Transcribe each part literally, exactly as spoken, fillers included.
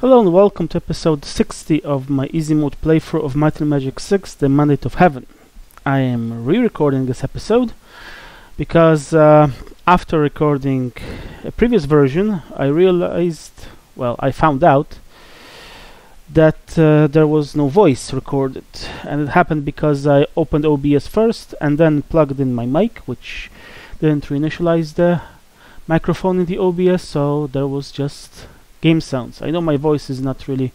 Hello and welcome to episode sixty of my easy mode playthrough of Might and Magic six, The Mandate of Heaven. I am re-recording this episode because uh, after recording a previous version I realized, well, I found out that uh, there was no voice recorded, and it happened because I opened O B S first and then plugged in my mic, which didn't reinitialize the microphone in the O B S, so there was just game sounds. I know my voice is not really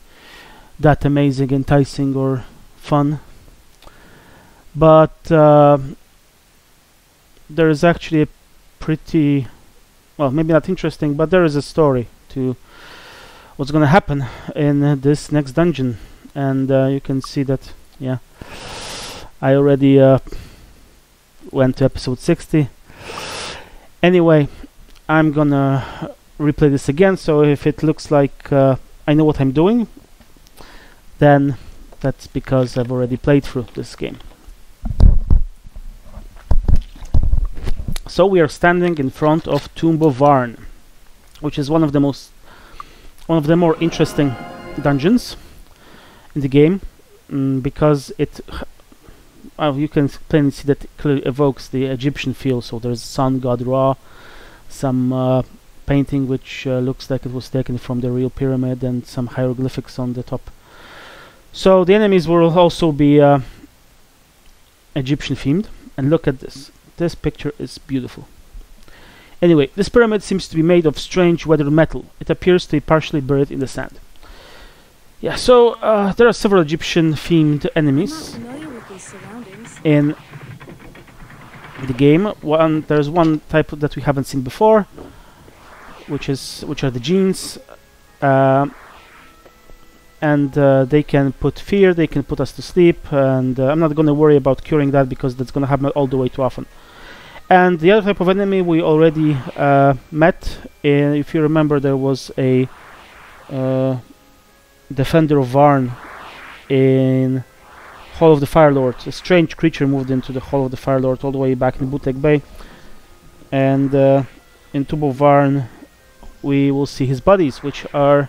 that amazing, enticing or fun, but uh, there is actually a pretty, well, maybe not interesting, but there is a story to what's gonna happen in uh, this next dungeon, and uh, you can see that, yeah, I already uh, went to episode sixty. Anyway, I'm gonna replay this again, so if it looks like uh, I know what I'm doing, then that's because I've already played through this game. So we are standing in front of Tomb of Varn, which is one of the most one of the more interesting dungeons in the game, mm, because it oh, you can plainly see that it clearly evokes the Egyptian feel. So there's sun god Ra, some uh, painting which uh, looks like it was taken from the real pyramid, and some hieroglyphics on the top. So the enemies will also be uh, Egyptian themed, and look at this. This picture is beautiful. Anyway, this pyramid seems to be made of strange weathered metal. It appears to be partially buried in the sand. Yeah, so uh, there are several Egyptian themed enemies in the game. One, there's one type that we haven't seen before, which is which are the Jinns, uh, and uh, they can put fear, they can put us to sleep, and uh, I'm not going to worry about curing that because that's going to happen all the way too often. And the other type of enemy we already uh, met. Uh, if you remember, there was a uh, defender of Varn in Hall of the Firelord. A strange creature moved into the Hall of the Firelord all the way back in Butek Bay, and uh, in Tomb of Varn we will see his buddies, which are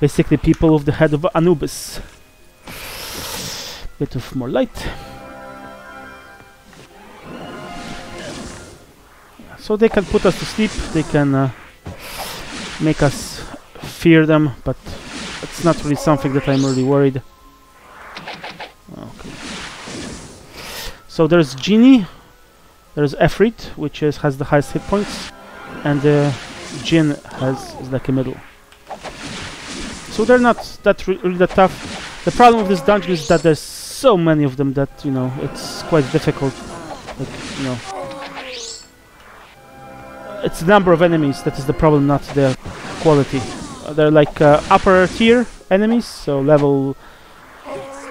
basically people of the head of Anubis. Bit of more light. So they can put us to sleep, they can uh, make us fear them, but it's not really something that I'm really worried. Okay. So there's Genie, there's Efreet, which is, has the highest hit points, and uh, Jin has is like a middle. So they're not that re really that tough. The problem of this dungeon is that there's so many of them that, you know, it's quite difficult. Like, you know, it's the number of enemies that is the problem, not their quality. Uh, they're like uh, upper tier enemies, so level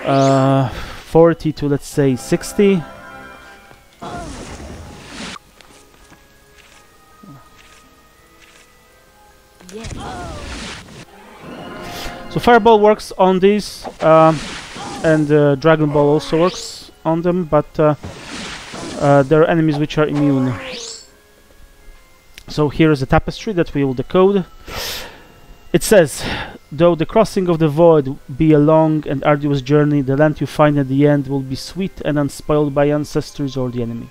uh, forty to, let's say, sixty. So Fireball works on these, um, and uh, Dragon Ball also works on them, but uh, uh, there are enemies which are immune. So here is a tapestry that we will decode. It says, though the crossing of the void be a long and arduous journey, the land you find at the end will be sweet and unspoiled by ancestors or the enemy.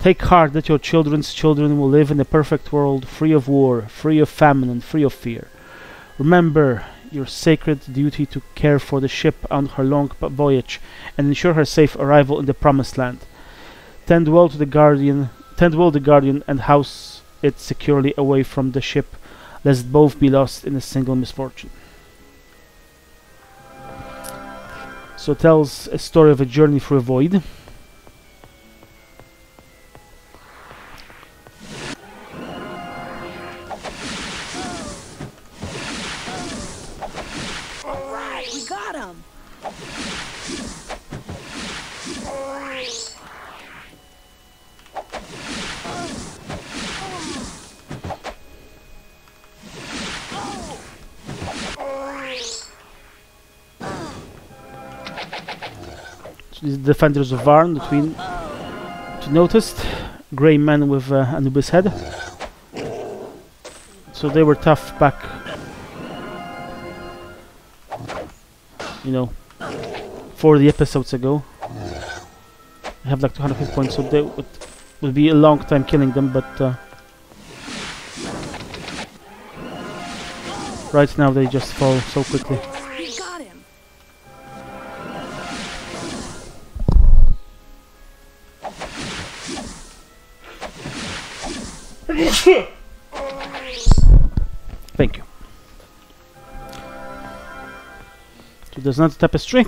Take heart that your children's children will live in a perfect world, free of war, free of famine, and free of fear. Remember your sacred duty to care for the ship on her long voyage and ensure her safe arrival in the promised land. Tend well to the guardian, tend well the guardian and house it securely away from the ship, lest both be lost in a single misfortune. So it tells a story of a journey through a void. All right, we got him. The defenders of Varn that we noticed, grey men with uh, Anubis head. So they were tough back you know, forty episodes ago. I have like two hundred hit points, so that would, would be a long time killing them, but uh, right now they just fall so quickly. Thank you. So there's not a tapestry.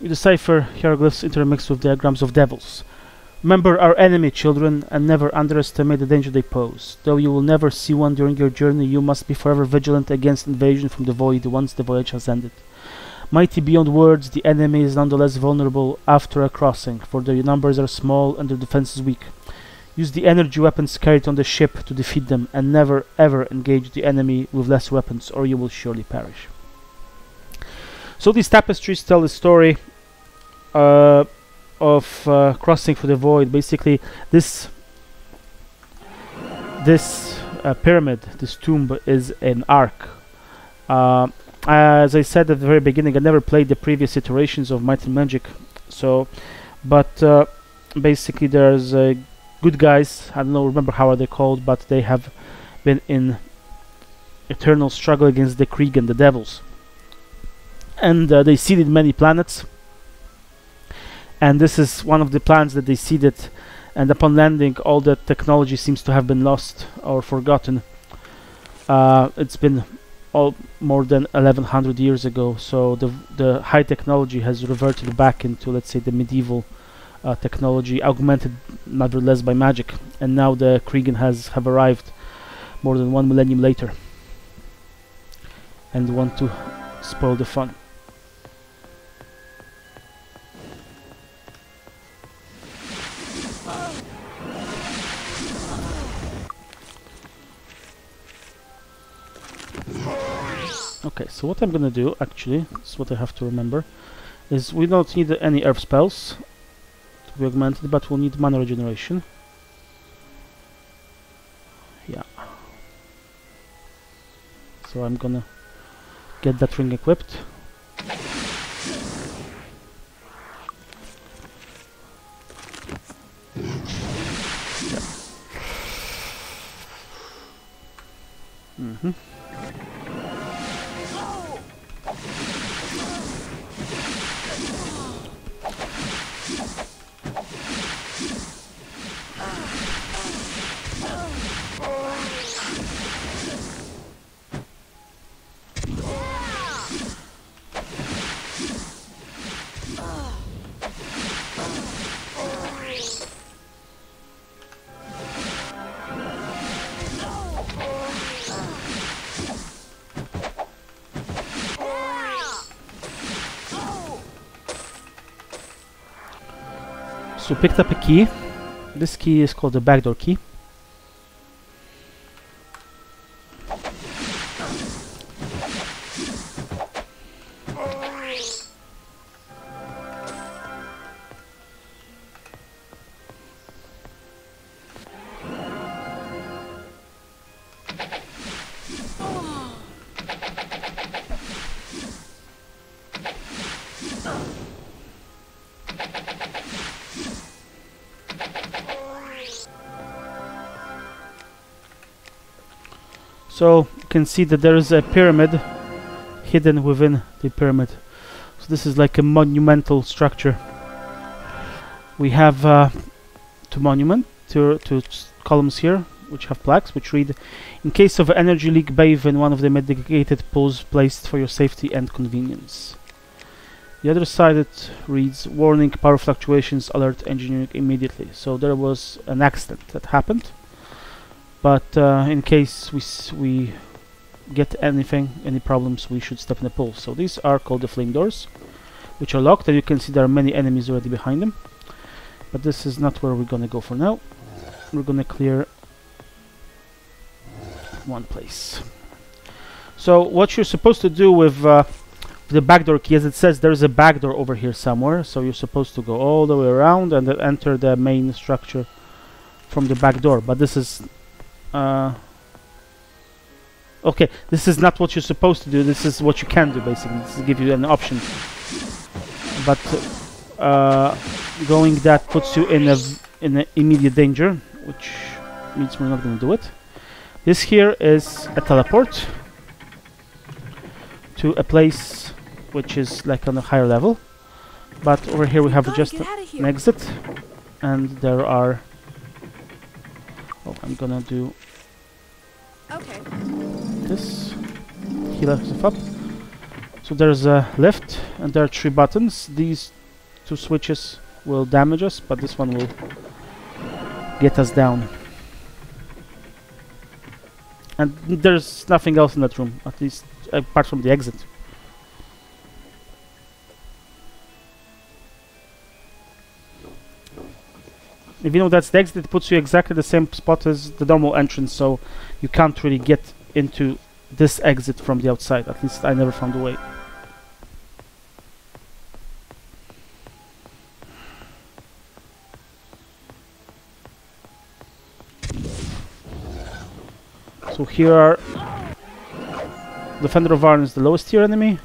We decipher hieroglyphs intermixed with diagrams of devils. Remember our enemy, children, and never underestimate the danger they pose. Though you will never see one during your journey, you must be forever vigilant against invasion from the void once the voyage has ended. Mighty beyond words, the enemy is nonetheless vulnerable after a crossing, for their numbers are small and their defenses weak. Use the energy weapons carried on the ship to defeat them, and never ever engage the enemy with less weapons, or you will surely perish. So these tapestries tell the story uh, of uh, crossing through the void. Basically, this this uh, pyramid, this tomb, is an arc. Uh, as I said at the very beginning, I never played the previous iterations of Might and Magic, so but uh, basically there's a good guys, I don't know, remember how are they called, but they have been in eternal struggle against the Krieg and the devils, and uh, they seeded many planets, and this is one of the planets that they seeded, and upon landing all that technology seems to have been lost or forgotten. Uh, it's been all more than eleven hundred years ago, so the, the high technology has reverted back into, let's say, the medieval Uh, technology, augmented nevertheless by magic, and now the Kreegan has have arrived more than one millennium later and want to spoil the fun. Okay, so what I'm gonna do, actually, that's what I have to remember, is we don't need any earth spells to be augmented, but we'll need mana regeneration. Yeah. So I'm gonna get that ring equipped. Yeah. Mm-hmm. So picked up a key. This key is called the backdoor key. So you can see that there is a pyramid hidden within the pyramid. So this is like a monumental structure. We have uh, two monuments, two, two columns here, which have plaques, which read, "In case of energy leak, bathe in one of the medicated pools placed for your safety and convenience." The other side, it reads, "Warning, power fluctuations, alert engineering immediately." So there was an accident that happened. But uh, in case we s we get anything, any problems, we should step in the pool. So these are called the flame doors, which are locked, and you can see there are many enemies already behind them. But this is not where we're gonna go for now. We're gonna clear one place. So what you're supposed to do with uh, the backdoor key, as it says, there is a backdoor over here somewhere. So you're supposed to go all the way around and then enter the main structure from the back door. But this is Uh, Okay, this is not what you're supposed to do, this is what you can do, basically. This gives you an option. But uh, going that puts you in a in an immediate danger, which means we're not going to do it. This here is a teleport to a place which is like on a higher level. But over here we have God, just an exit, and there are... Oh, I'm gonna do... Okay. This. Heal herself up. So there's a lift, and there are three buttons. These two switches will damage us, but this one will get us down. And there's nothing else in that room, at least apart from the exit. Even though that's the exit, it puts you exactly the same spot as the normal entrance, so you can't really get into this exit from the outside. At least I never found a way. So here are... Defender of Varn is the lowest tier enemy.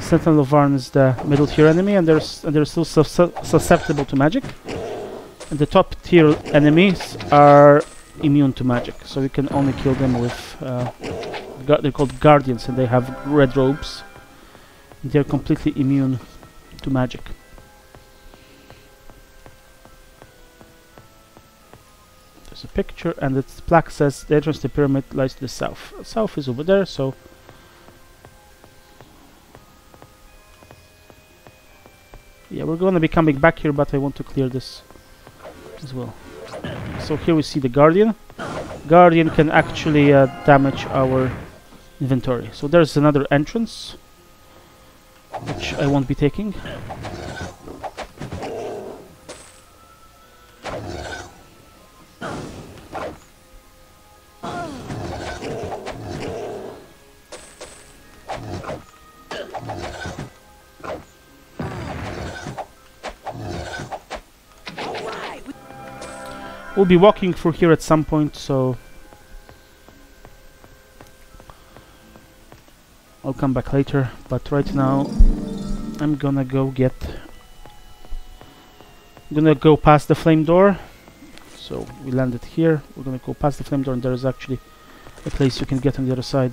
Sentinel of Varn is the middle tier enemy, and they're, and they're still su su susceptible to magic. And the top tier enemies are immune to magic, so we can only kill them with... Uh, they're called Guardians, and they have red robes. They're completely immune to magic. There's a picture, and the plaque says the entrance to the pyramid lies to the south. South is over there, so... Yeah, we're gonna be coming back here, but I want to clear this as well. So here we see the Guardian. Guardian can actually uh, damage our inventory. So there's another entrance, which I won't be taking. We'll be walking through here at some point, so I'll come back later, but right now I'm gonna go get... I'm gonna go past the flame door. So we landed here, we're gonna go past the flame door, and there's actually a place you can get on the other side.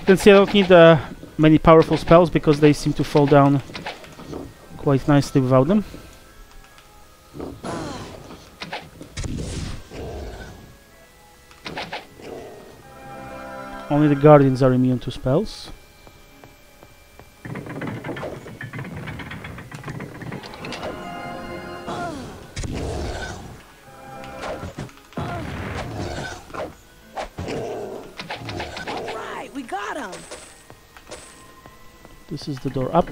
You can see I don't need uh, many powerful spells because they seem to fall down quite nicely without them. Only the Guardians are immune to spells. This is the door up.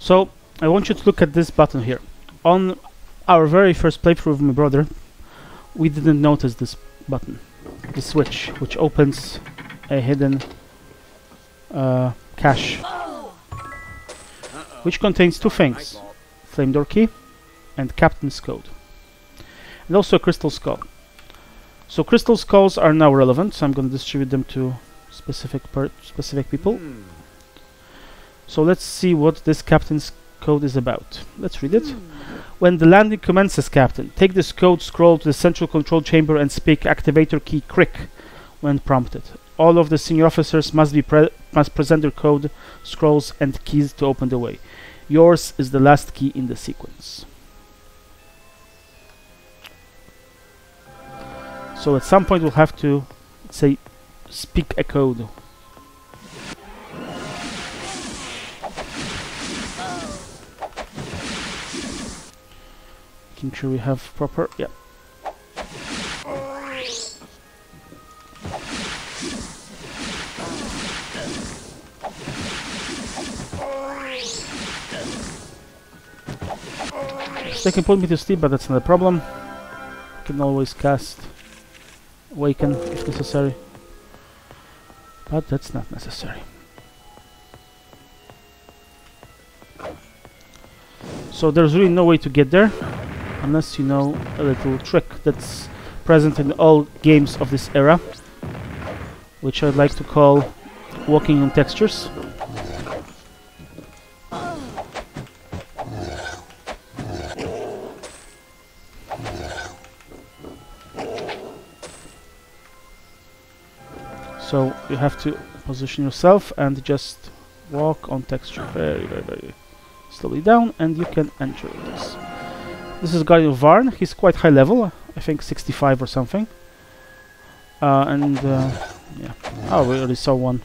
So I want you to look at this button here. On our very first playthrough with my brother, we didn't notice this button. The switch, which opens a hidden uh, cache, which contains two things: flame door key and captain's code, and also a crystal skull. So crystal skulls are now relevant, so I'm going to distribute them to specific per specific people. Mm. So let's see what this captain's code is about. Let's read it. Mm. When the landing commences, Captain, take this code, scroll to the central control chamber and speak activator key Krieg when prompted. All of the senior officers must be pre must present their code, scrolls and keys to open the way. Yours is the last key in the sequence. So at some point we'll have to, say, speak a code. Making sure we have proper, yeah. They can put me to sleep, but that's not a problem. Can always cast Awaken if necessary. But that's not necessary. So there's really no way to get there unless you know a little trick that's present in all games of this era, which I'd like to call walking on textures. So you have to position yourself and just walk on texture very, very, very slowly down, and you can enter this. This is Guardian of Varn. He's quite high level, I think sixty-five or something. Uh, and uh, yeah, oh, we already saw one.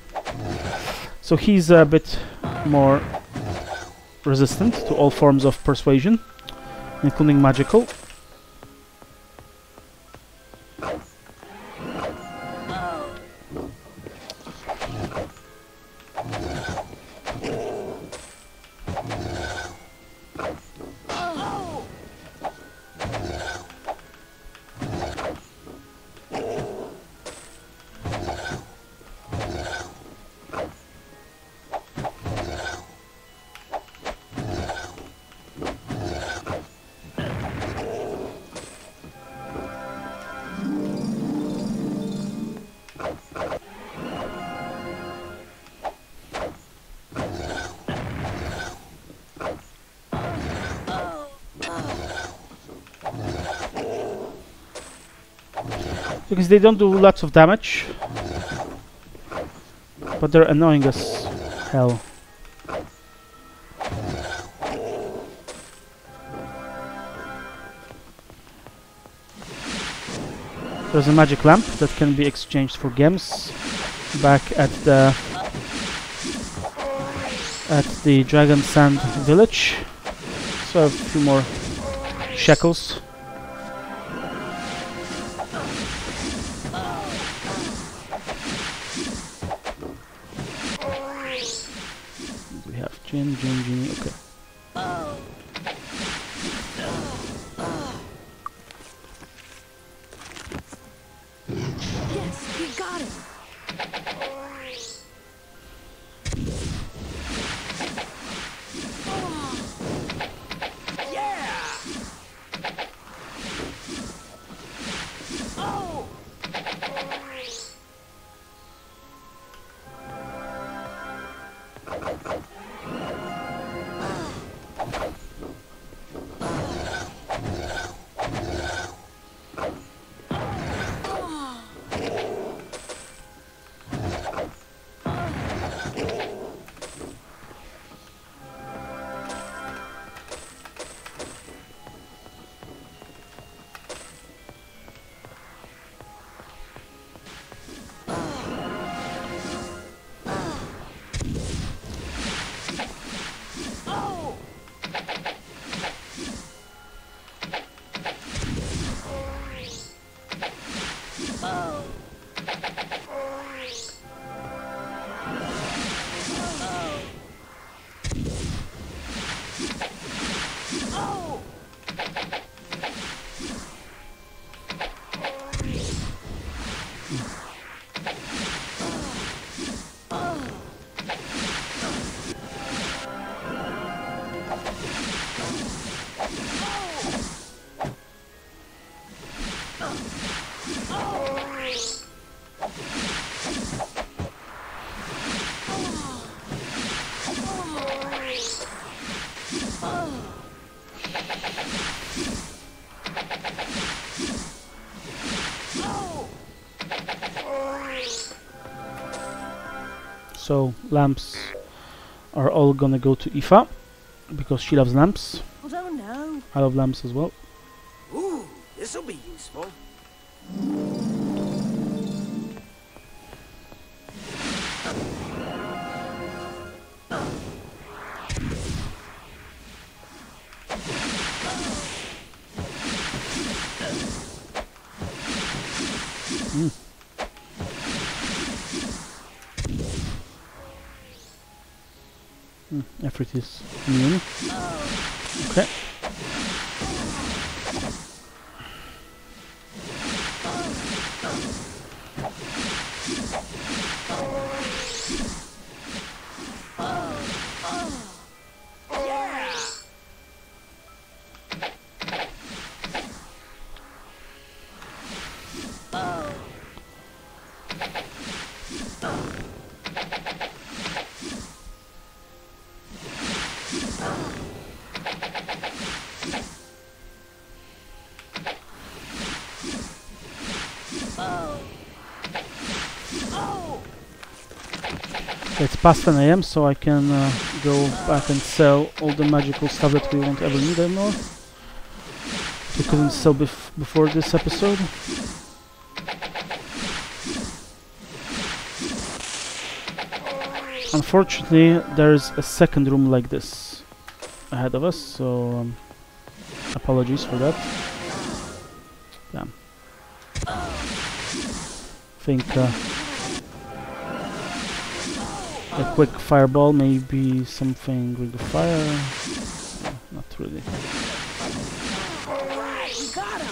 So he's a bit more resistant to all forms of persuasion, including magical. Because they don't do lots of damage, but they're annoying as hell. There's a magic lamp that can be exchanged for gems back at the at the Dragon Sand village. So I have a few more shekels. Jin, Jin, Genie, okay. Yes, we got it. Yeah. Oh. So lamps are all gonna go to Aoife. because she loves lamps. I don't know. I love lamps as well. Ooh, this'll be useful. Mm. Mm, Efreet is immune. Okay. It's past ten A M, so I can uh, go back and sell all the magical stuff that we won't ever need anymore. We couldn't sell bef before this episode. Unfortunately, there's a second room like this ahead of us, so um, apologies for that. Damn. I think uh, a quick fireball, maybe something with the fire. No, not really. Alright, we got him.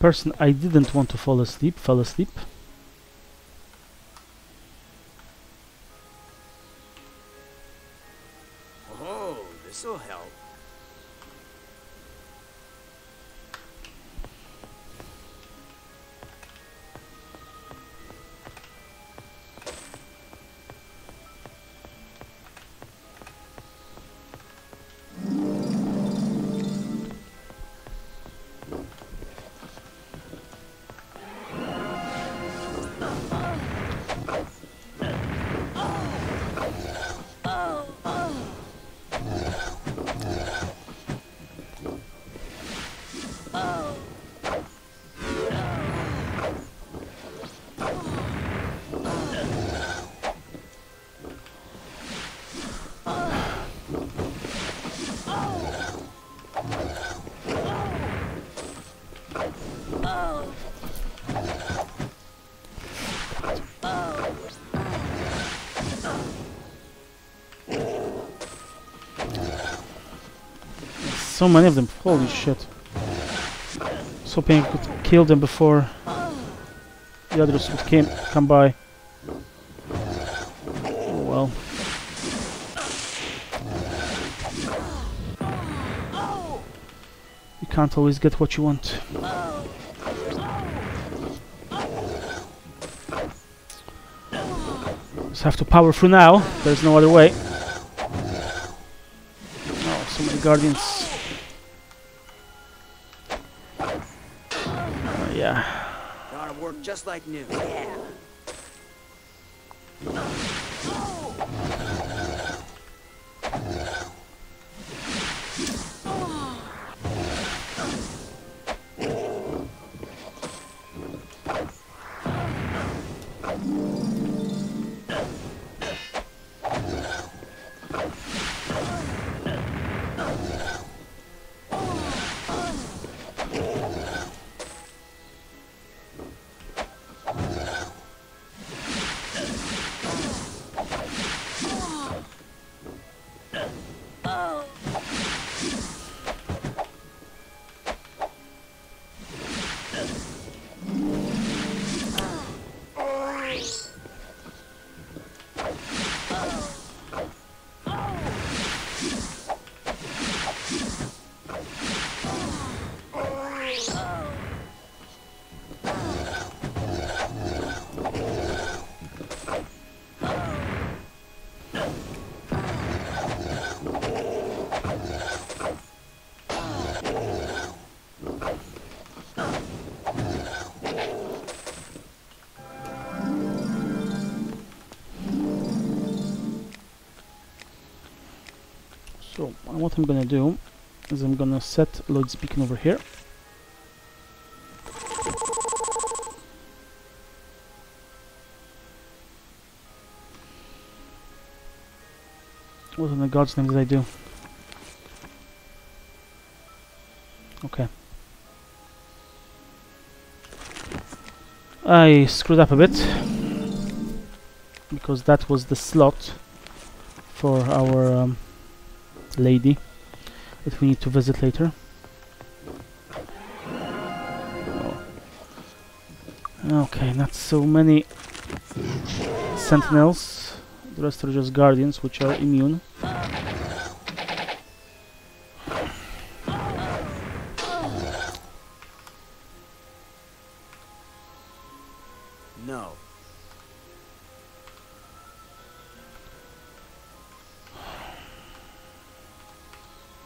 Person I didn't want to fall asleep fell asleep. Oh, this'll help. So many of them, holy shit. I was hoping I could kill them before the others would came, come by. Oh well. You can't always get what you want. Just have to power through now. There's no other way. Oh, so many guardians. Uh, yeah. Gotta work just like new. Yeah. So what I'm gonna do is I'm gonna set Lloyd's beacon over here. What in the God's name did I do? Okay. I screwed up a bit because that was the slot for our um, lady that we need to visit later. Okay, not so many sentinels. The rest are just guardians, which are immune. No.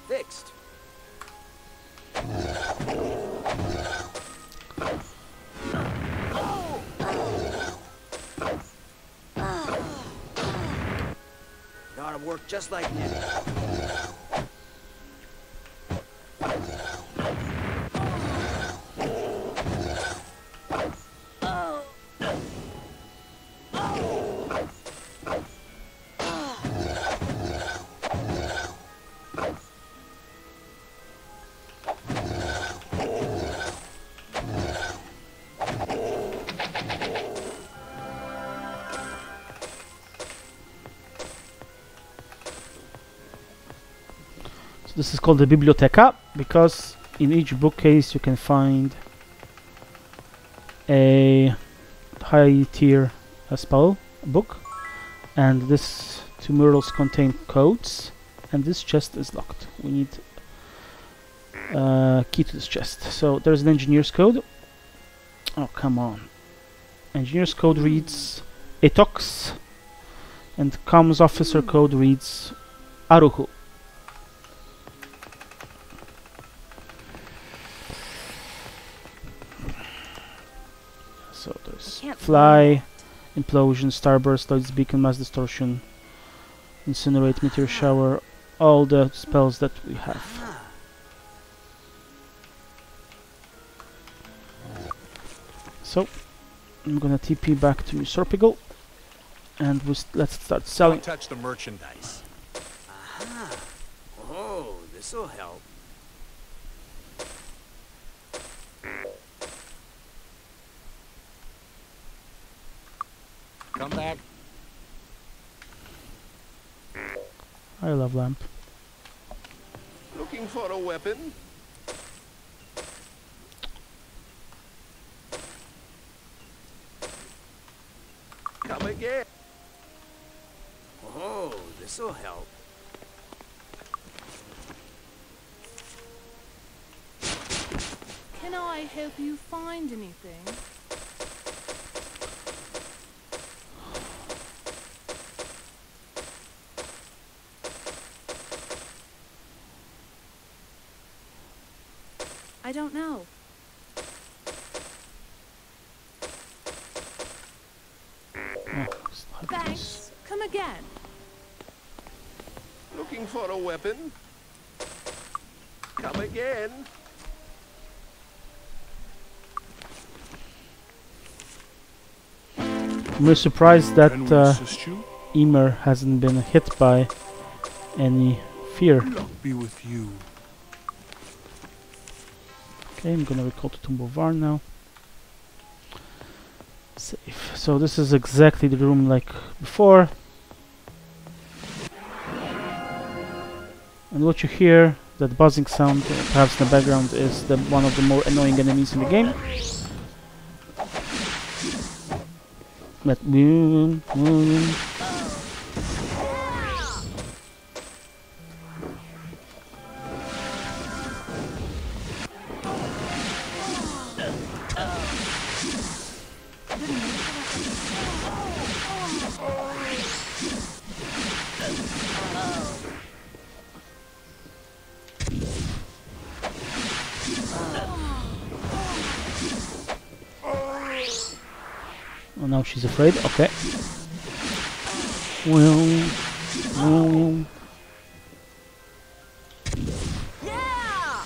Fixed. Gotta work just like that. This is called the Bibliotheca because in each bookcase you can find a high tier a spell a book, and this two murals contain codes, and this chest is locked. We need a key to this chest. So there's an engineer's code. Oh, come on. Engineer's code reads Etox, and comms officer code reads Aruhu. Fly, implosion, starburst, Lloyd's beacon, mass distortion, incinerate, meteor shower, all the spells that we have. So, I'm gonna T P back to Usurpigal, and we st let's start selling. Don't touch the merchandise. Aha. Oh, this'll help. Come back. I love lamp. Looking for a weapon? Come again. Oh, this'll help. I help you find anything? I don't know. Thanks. Come again. Looking for a weapon? Come again. We're surprised that uh, Emer hasn't been hit by any fear. Be with you. Okay, I'm gonna recall to Tomb of Varn now. Safe. So this is exactly the room like before. And what you hear, that buzzing sound, uh, perhaps in the background, is the one of the more annoying enemies in the game. Let me, me. Now she's afraid. Okay. Well, well. Yeah.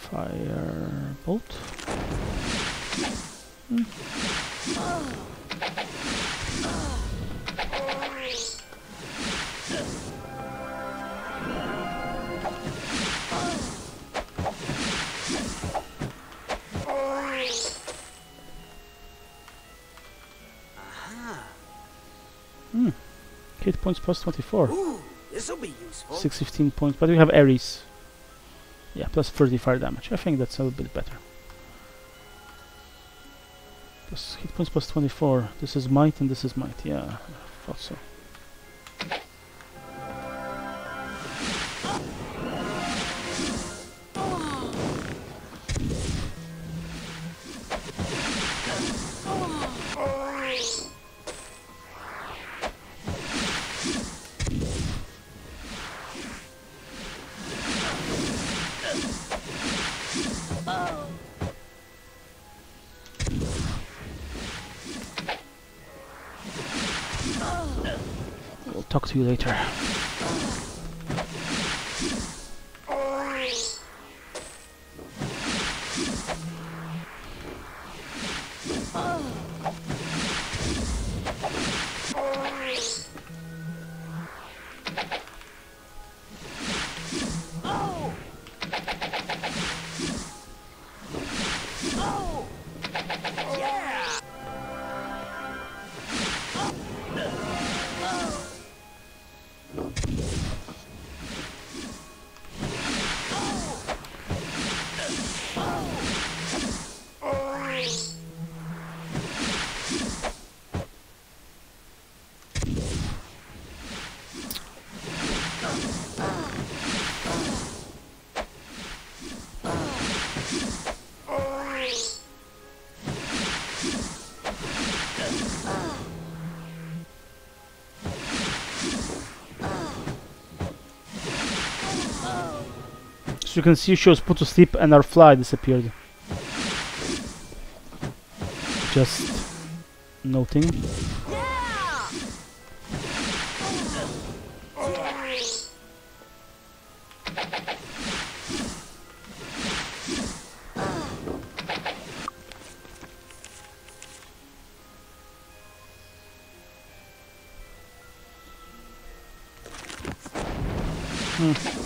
Fire bolt. Hmm. Hit points plus twenty-four. Ooh, this'll be useful. six fifteen points, but we have Ares. Yeah, plus thirty fire damage. I think that's a little bit better. Plus hit points plus twenty-four. This is might and this is might. Yeah, I thought so. Talk to you later. You can see she was put to sleep and our fly disappeared. Just noting. Yeah. Hmm.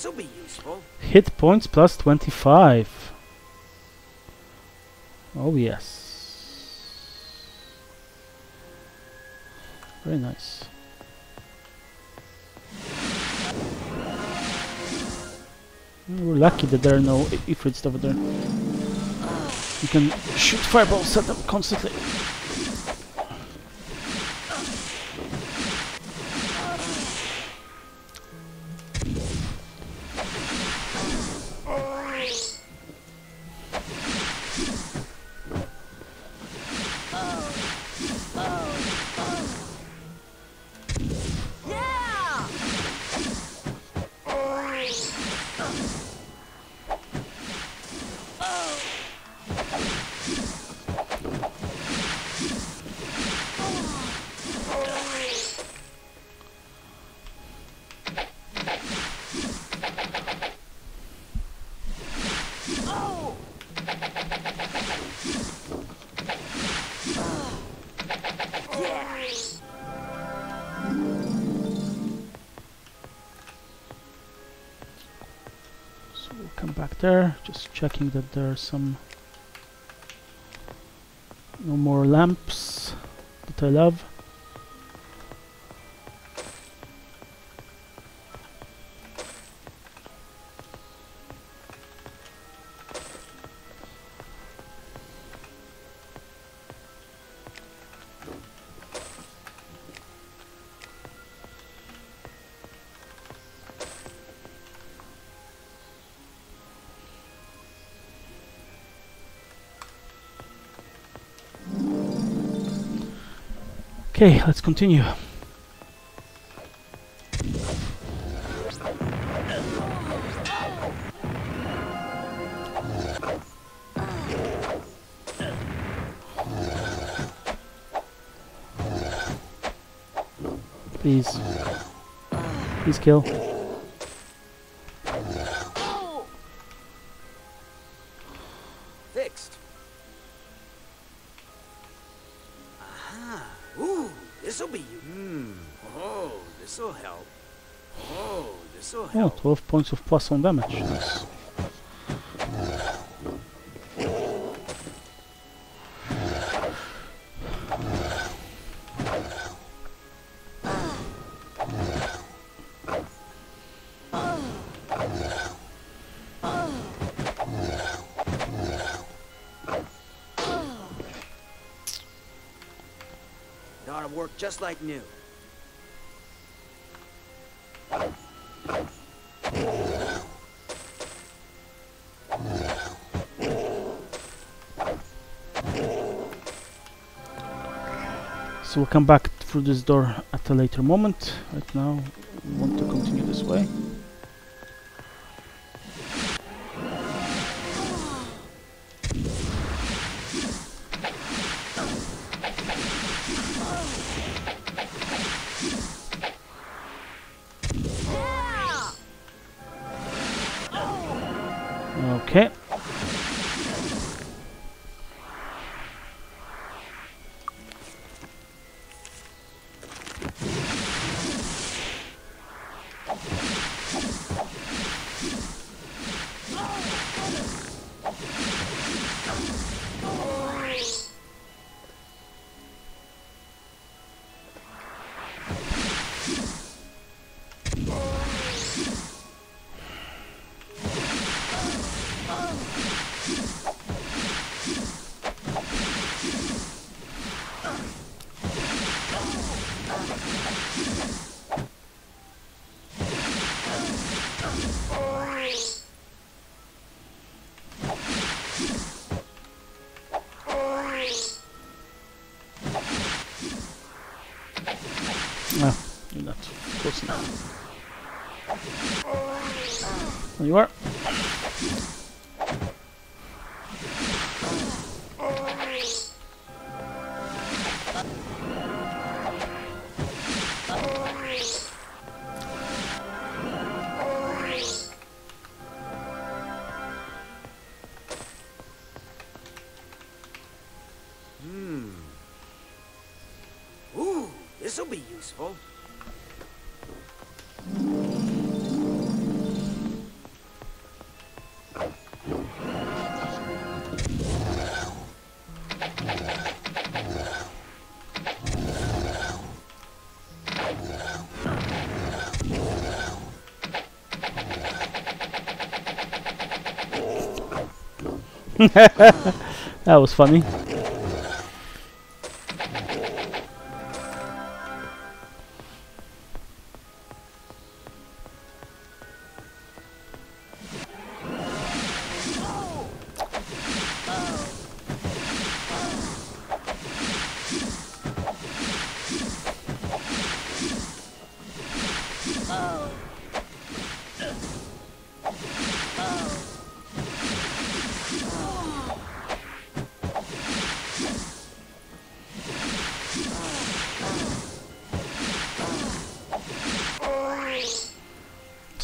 This'll be useful. Hit points plus twenty-five. Oh yes. Very nice. We're lucky that there are no Efreets over there. You can shoot fireballs at them constantly. There, just checking that there are some no more lamps that I love. Okay, let's continue. Please. Please kill. Oh, twelve points of plus one damage. Nice. It ought to work just like new. So we'll come back through this door at a later moment. Right now, we want to continue this way. You are. Hmm. Ooh, this'll be useful. That was funny.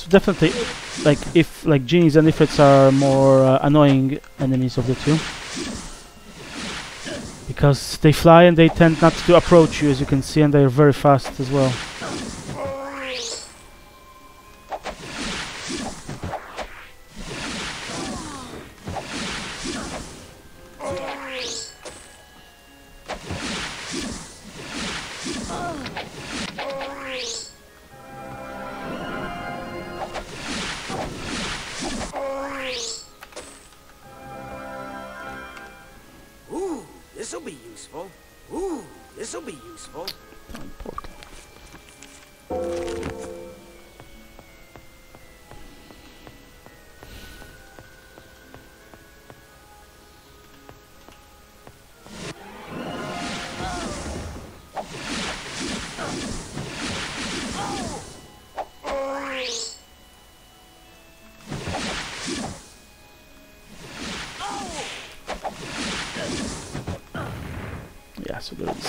Definitely, like if like Genies and Efreets are more uh, annoying enemies of the two, because they fly and they tend not to approach you, as you can see, and they are very fast as well.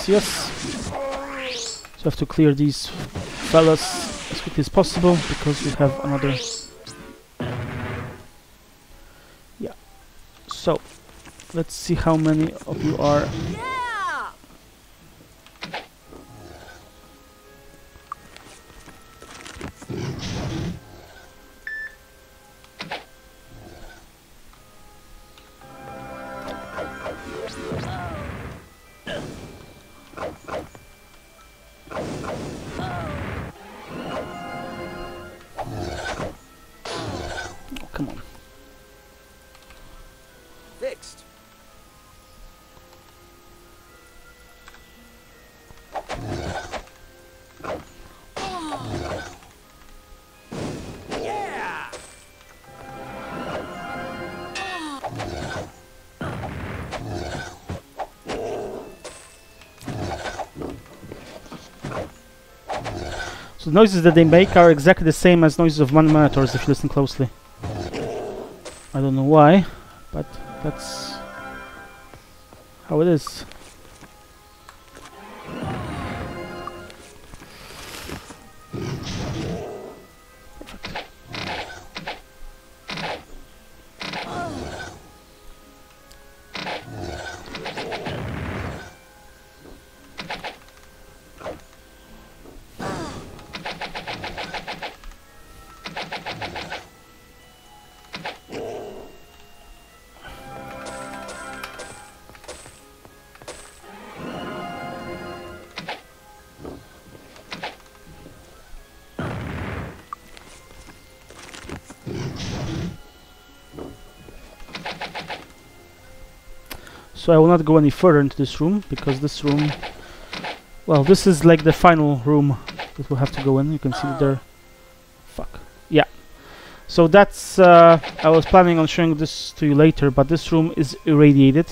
Yes. So have to clear these fellas as quickly as possible because we have another. Yeah. So let's see how many of you are. The noises that they make are exactly the same as noises of man monitors if you listen closely. I don't know why, but that's how it is. So I will not go any further into this room, because this room... Well, this is like the final room that we'll have to go in. You can see that there... Fuck. Yeah. So that's... Uh, I was planning on showing this to you later, but this room is irradiated.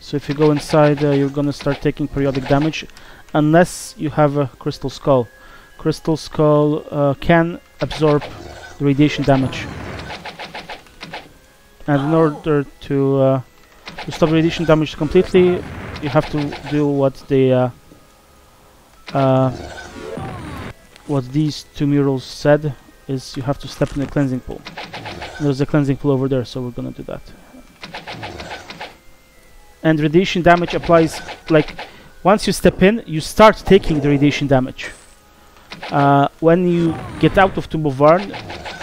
So if you go inside, uh, you're gonna start taking periodic damage. Unless you have a crystal skull. Crystal skull uh, can absorb the radiation damage. And in order to... Uh, To stop radiation damage completely, you have to do what the uh, uh, what these two murals said is you have to step in the cleansing pool. And there's a cleansing pool over there, so we're gonna do that. And radiation damage applies like once you step in, you start taking the radiation damage. Uh, when you get out of Tomb of Varn,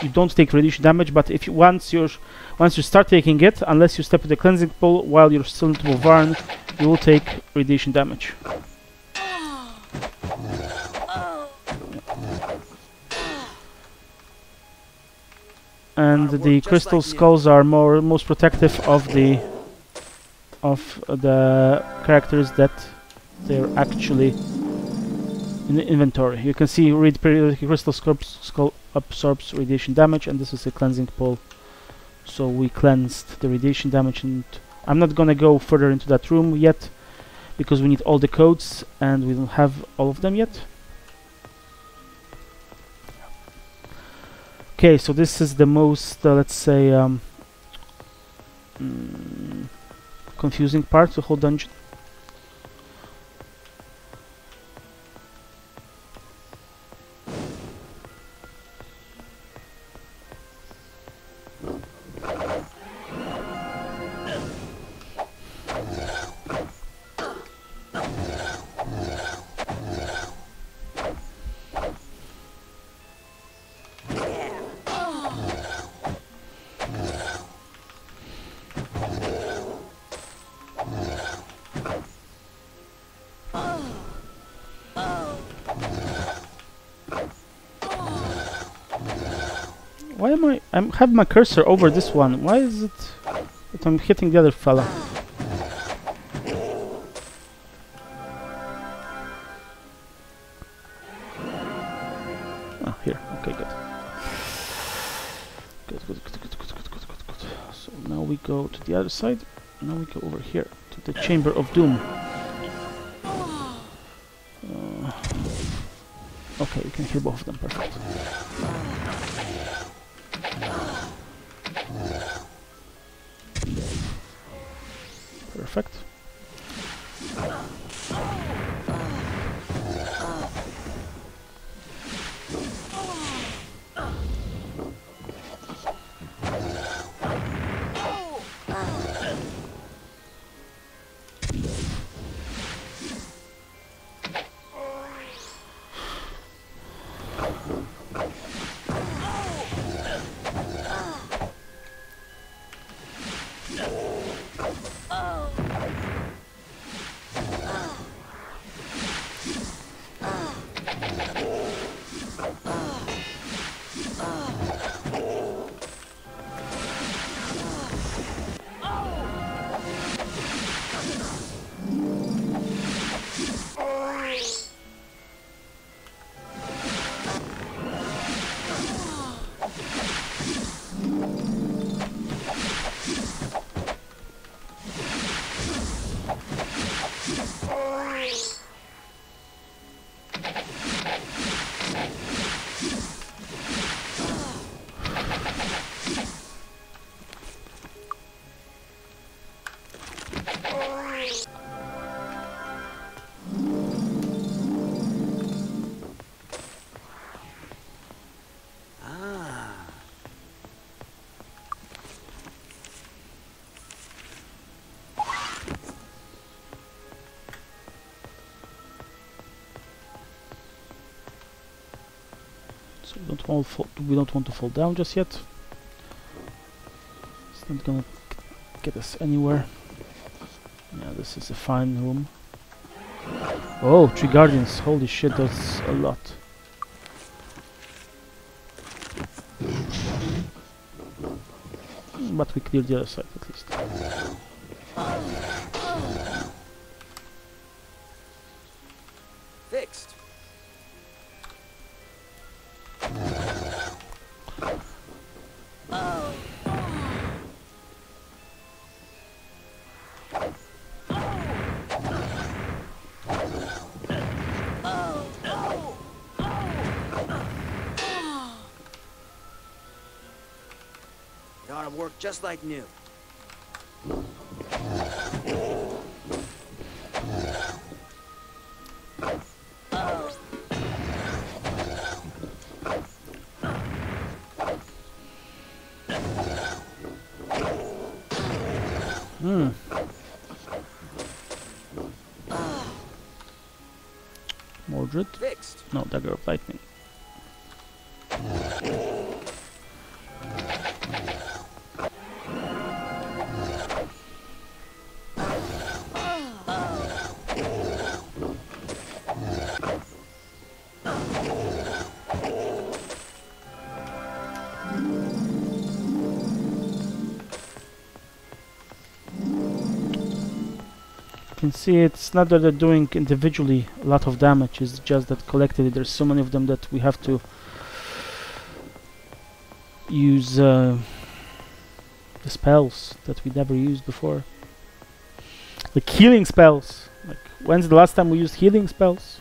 you don't take radiation damage, but if you once you're Once you start taking it, unless you step in the cleansing pool while you're still in Tomb of Varn, you will take radiation damage. And the crystal skulls are more most protective of the of the characters that they're actually in the inventory. You can see read periodic crystal skull absorbs radiation damage, and this is a cleansing pool. So we cleansed the radiation damage, and I'm not gonna go further into that room yet because we need all the codes and we don't have all of them yet. Okay, so this is the most, uh, let's say, um, mm, confusing part of the whole dungeon. Why am I... I have my cursor over this one. Why is it that I'm hitting the other fella? Ah, here. Okay, good. Good, good, good, good, good, good, good, good, good. So now we go to the other side. Now we go over here to the Chamber of Doom. Uh, okay, you can hear both of them. Perfect. Perfect. We don't want fall, we don't want to fall down just yet. It's not gonna get us anywhere. Yeah, this is a fine room. Oh, three guardians! Holy shit, that's a lot. But we cleared the other side at least. Fixed. Just like new. Hmm. Mordred? Fixed. No, dagger of lightning. can see it's not that they're doing individually a lot of damage, it's just that collectively there's so many of them that we have to use uh, the spells that we never used before. Like healing spells. Like, when's the last time we used healing spells?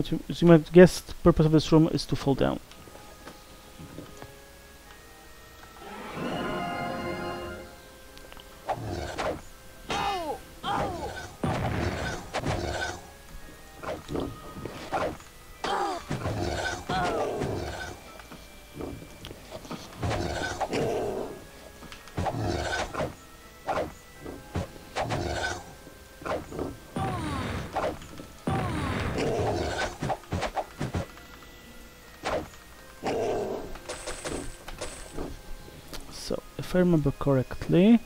So you might have guessed the purpose of this room is to fall down. Oh, oh. Oh, oh. If I remember correctly,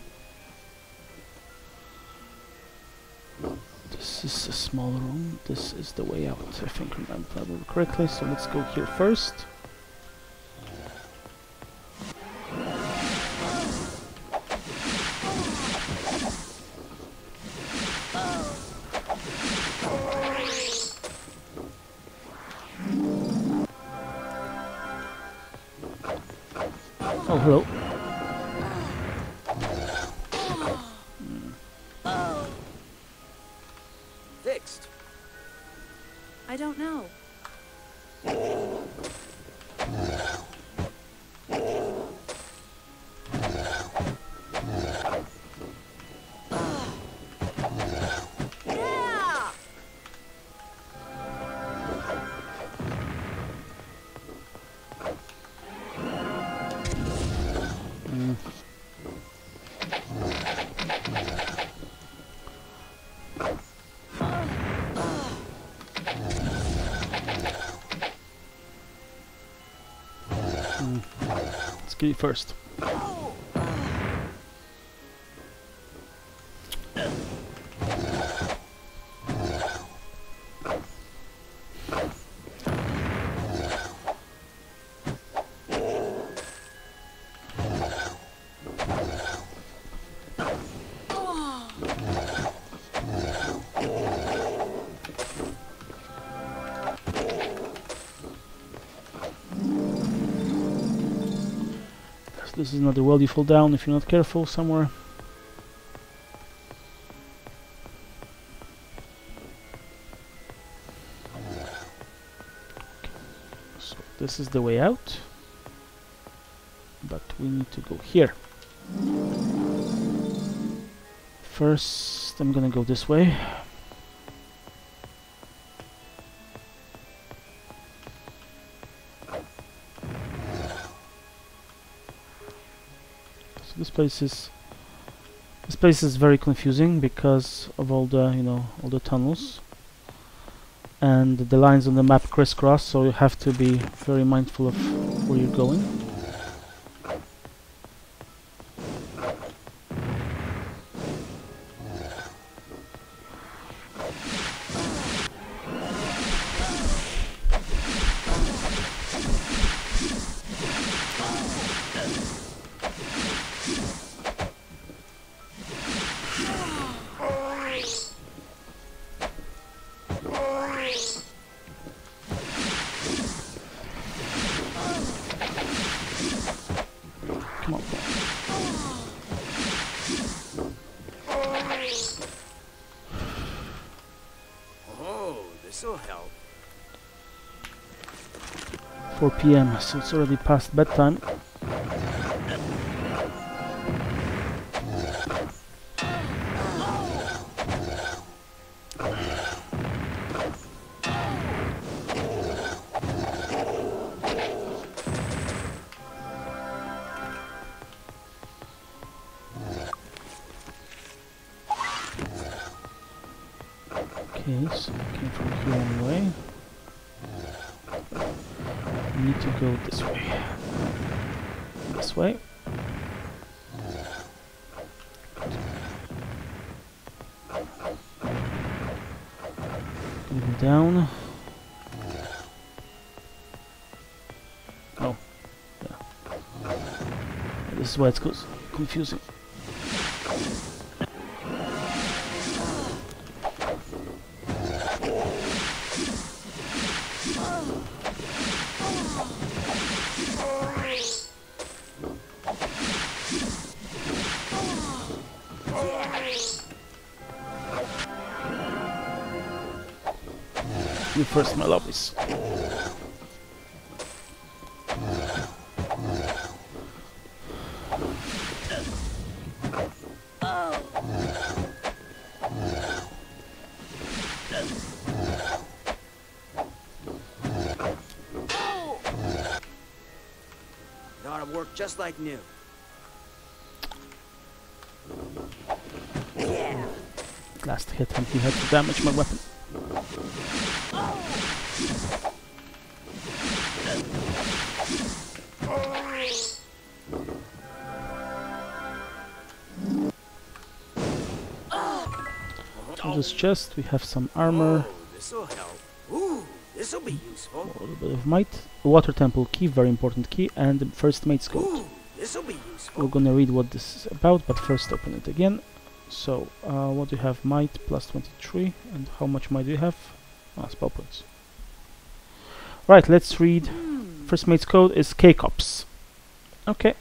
this is a small room, this is the way out, I think I remember correctly, so let's go here first. First. This is another world you fall down if you're not careful somewhere. Okay. So this is the way out, but we need to go here. First, I'm gonna go this way. Place is, this place is very confusing because of all the, you know, all the tunnels and the lines on the map crisscross, so you have to be very mindful of where you're going. four p m, so it's already past bedtime. This is why it's confusing. You first, my lovies. Just like new. Yeah. Last hit, and he had to damage my weapon. So this chest, we have some armor. Oh, this'll help. Ooh, this'll be useful. A little bit of might. Water Temple key, very important key, and the first mate's code. We're gonna read what this is about, but first open it again. So, uh, what do you have? Might plus twenty-three, and how much might do you have? Ah, spell points. Right, let's read. First mate's code is K-Cops. Okay.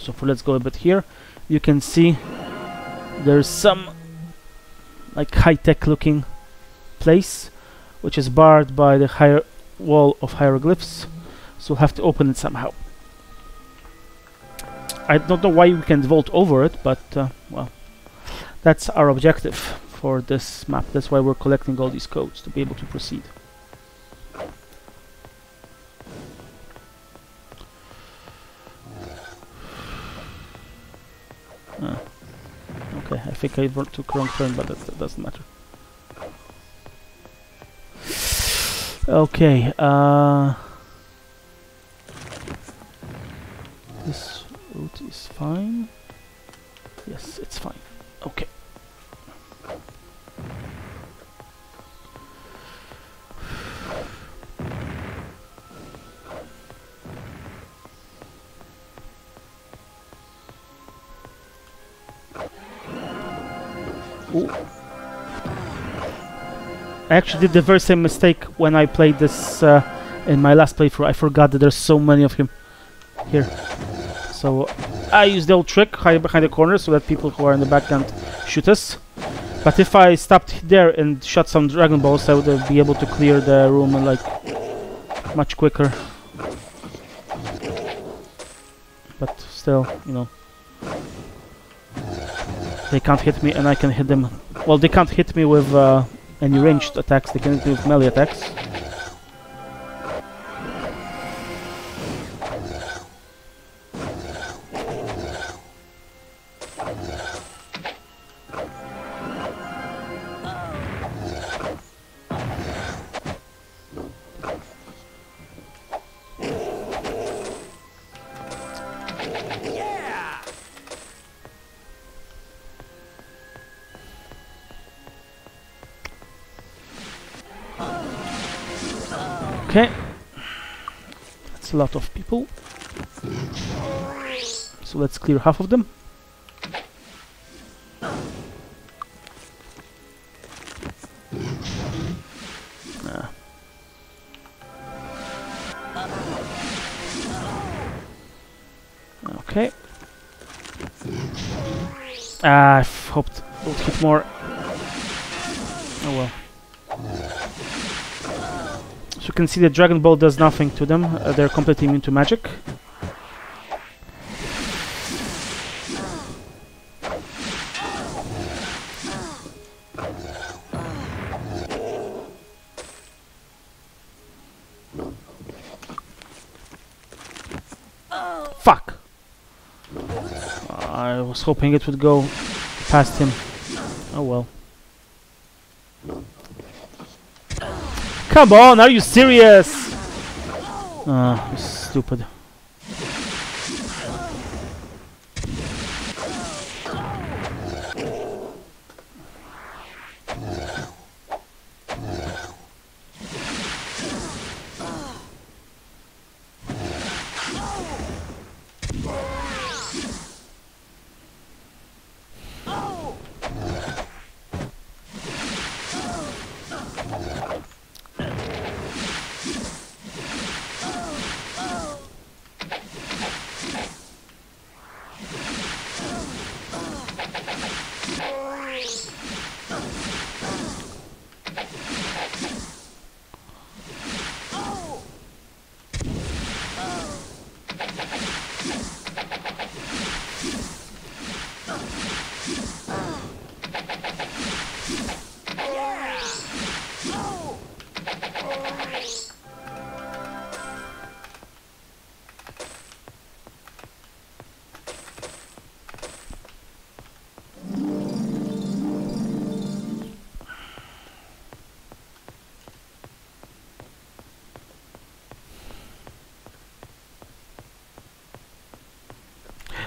So, for let's go a bit here. You can see there's some like high-tech looking place which is barred by the higher wall of hieroglyphs, so we'll have to open it somehow. I don't know why we can't vault over it, but uh, well, that's our objective for this map. That's why we're collecting all these codes, to be able to proceed. Ah. Okay, I think I took wrong turn, but that, that doesn't matter. Okay, uh... this route is fine. Yes, it's fine. Okay. Ooh. I actually did the very same mistake when I played this uh, in my last playthrough. I forgot that there's so many of him here. So I used the old trick, hide behind the corner so that people who are in the back can't shoot us. But if I stopped there and shot some Dragon Balls, I would uh, be able to clear the room uh, like much quicker. But still, you know. They can't hit me and I can hit them. Well, they can't hit me with uh, any ranged attacks, they can hit me with melee attacks. Lot of people, so let's clear half of them. Ah. Okay. Ah, I hoped it would hit more. Oh well. So you can see the Dragon Ball does nothing to them. Uh, they're completely immune to magic. Fuck! I was hoping it would go past him. Oh well. Come on, are you serious? Ah, uh, stupid.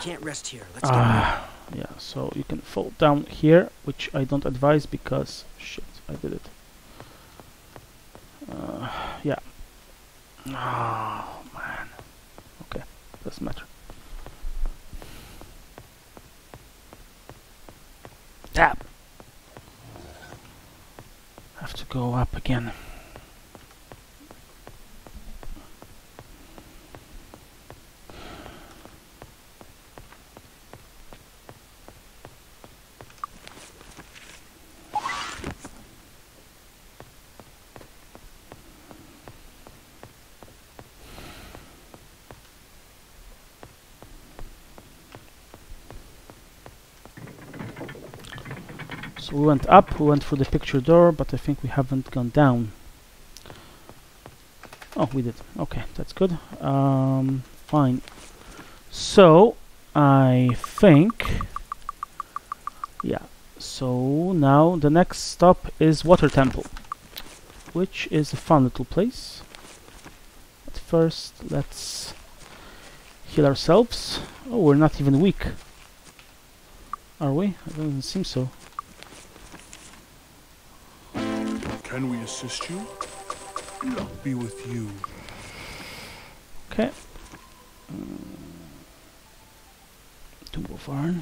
Can't rest here. Let's ah, go. Yeah, so you can fall down here, which I don't advise because shit, I did it. Uh, yeah. Oh man. Okay, doesn't matter. Tap. Have to go up again. We went up, we went through the picture door, but I think we haven't gone down. Oh, we did. Okay, that's good. Um, fine. So, I think... Yeah, so now the next stop is Water Temple, which is a fun little place. But first, let's heal ourselves. Oh, we're not even weak. Are we? It doesn't seem so. Can we assist you? No. Be with you. Okay. Tomb of Varn.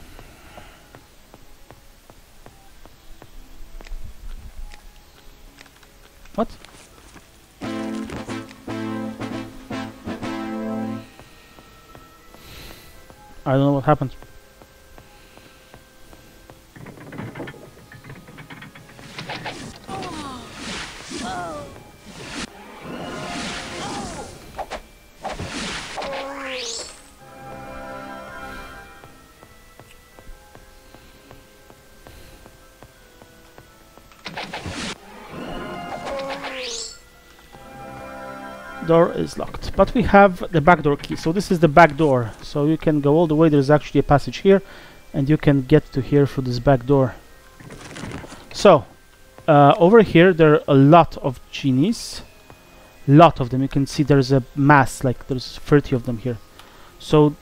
What? I don't know what happened. Door is locked, but we have the back door key, so this is the back door, so you can go all the way. There's actually a passage here and you can get to here through this back door. So uh, over here there are a lot of genies, lot of them. You can see there's a mass, like there's thirty of them here. So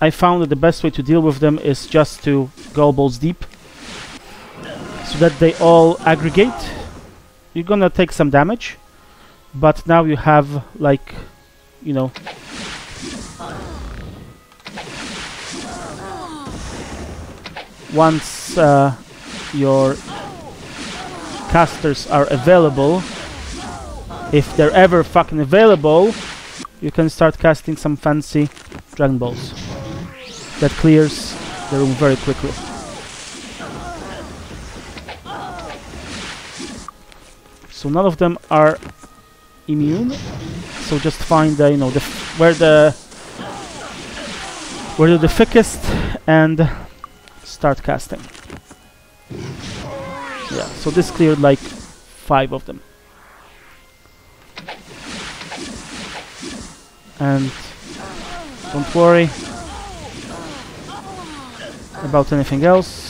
I found that the best way to deal with them is just to go balls deep so that they all aggregate. You're gonna take some damage, but now you have, like, you know, once uh, your casters are available, if they're ever fucking available, you can start casting some fancy Dragon Balls. That clears the room very quickly. So none of them are immune. So just find the, you know, the f where the where you're the thickest and start casting. Yeah. So this cleared like five of them. And don't worry about anything else.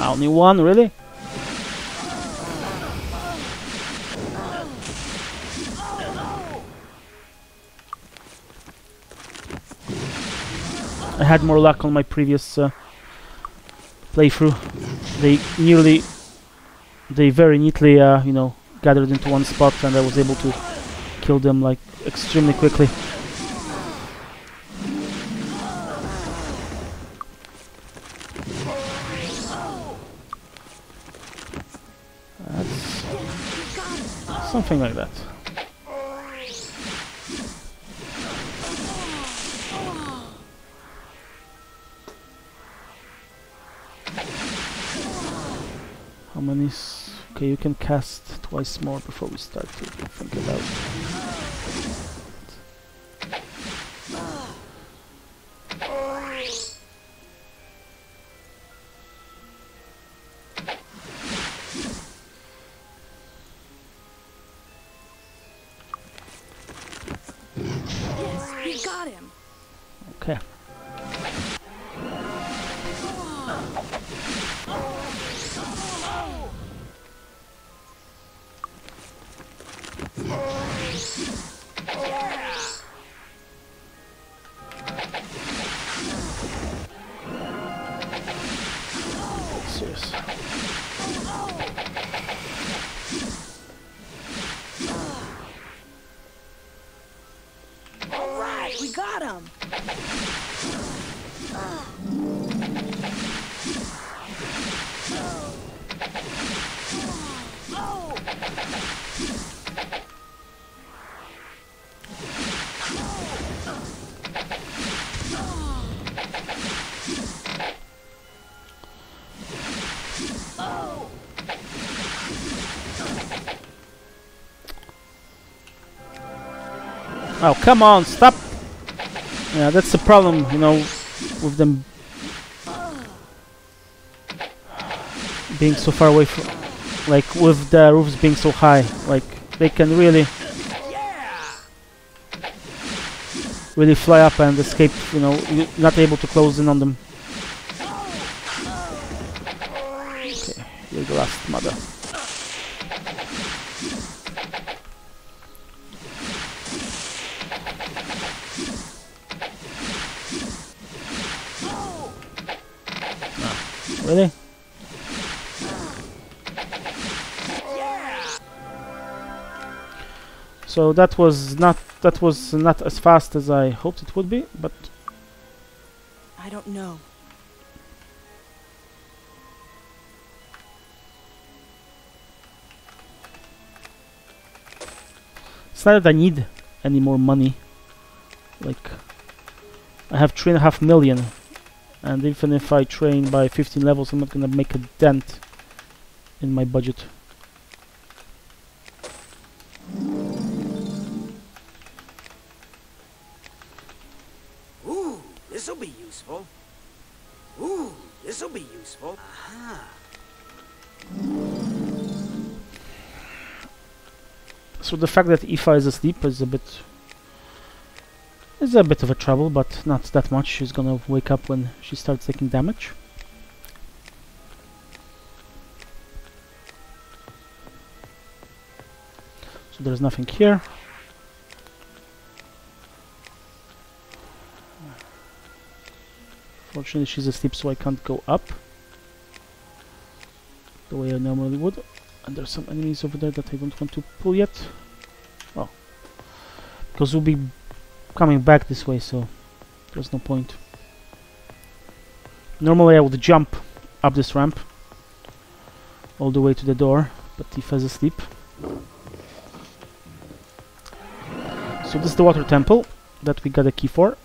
Only one, really? I had more luck on my previous uh, playthrough. They nearly, they very neatly, uh, you know, gathered into one spot, and I was able to kill them like extremely quickly. Something like that. How many? Okay, you can cast twice more before we start to think about Oh, come on, stop! Yeah, that's the problem, you know, with them being so far away from, like, with the roofs being so high, like, they can really, really fly up and escape, you know, you're not able to close in on them. Okay, you're the last mother. Really? So that was not that was not as fast as I hoped it would be, but I don't know. It's not that I need any more money. Like, I have three and a half million. And even if I train by fifteen levels, I'm not gonna make a dent in my budget. Ooh, this'll be useful. Ooh, this'll be useful. Aha. So the fact that Aoife is asleep is a bit... it's a bit of a trouble, but not that much. She's gonna wake up when she starts taking damage. So there's nothing here. Fortunately, she's asleep, so I can't go up the way I normally would. And there's some enemies over there that I don't want to pull yet. Oh. Because we'll be coming back this way, so there's no point. Normally I would jump up this ramp all the way to the door, but Tifa's asleep. So this is the Water Temple that we got a key for.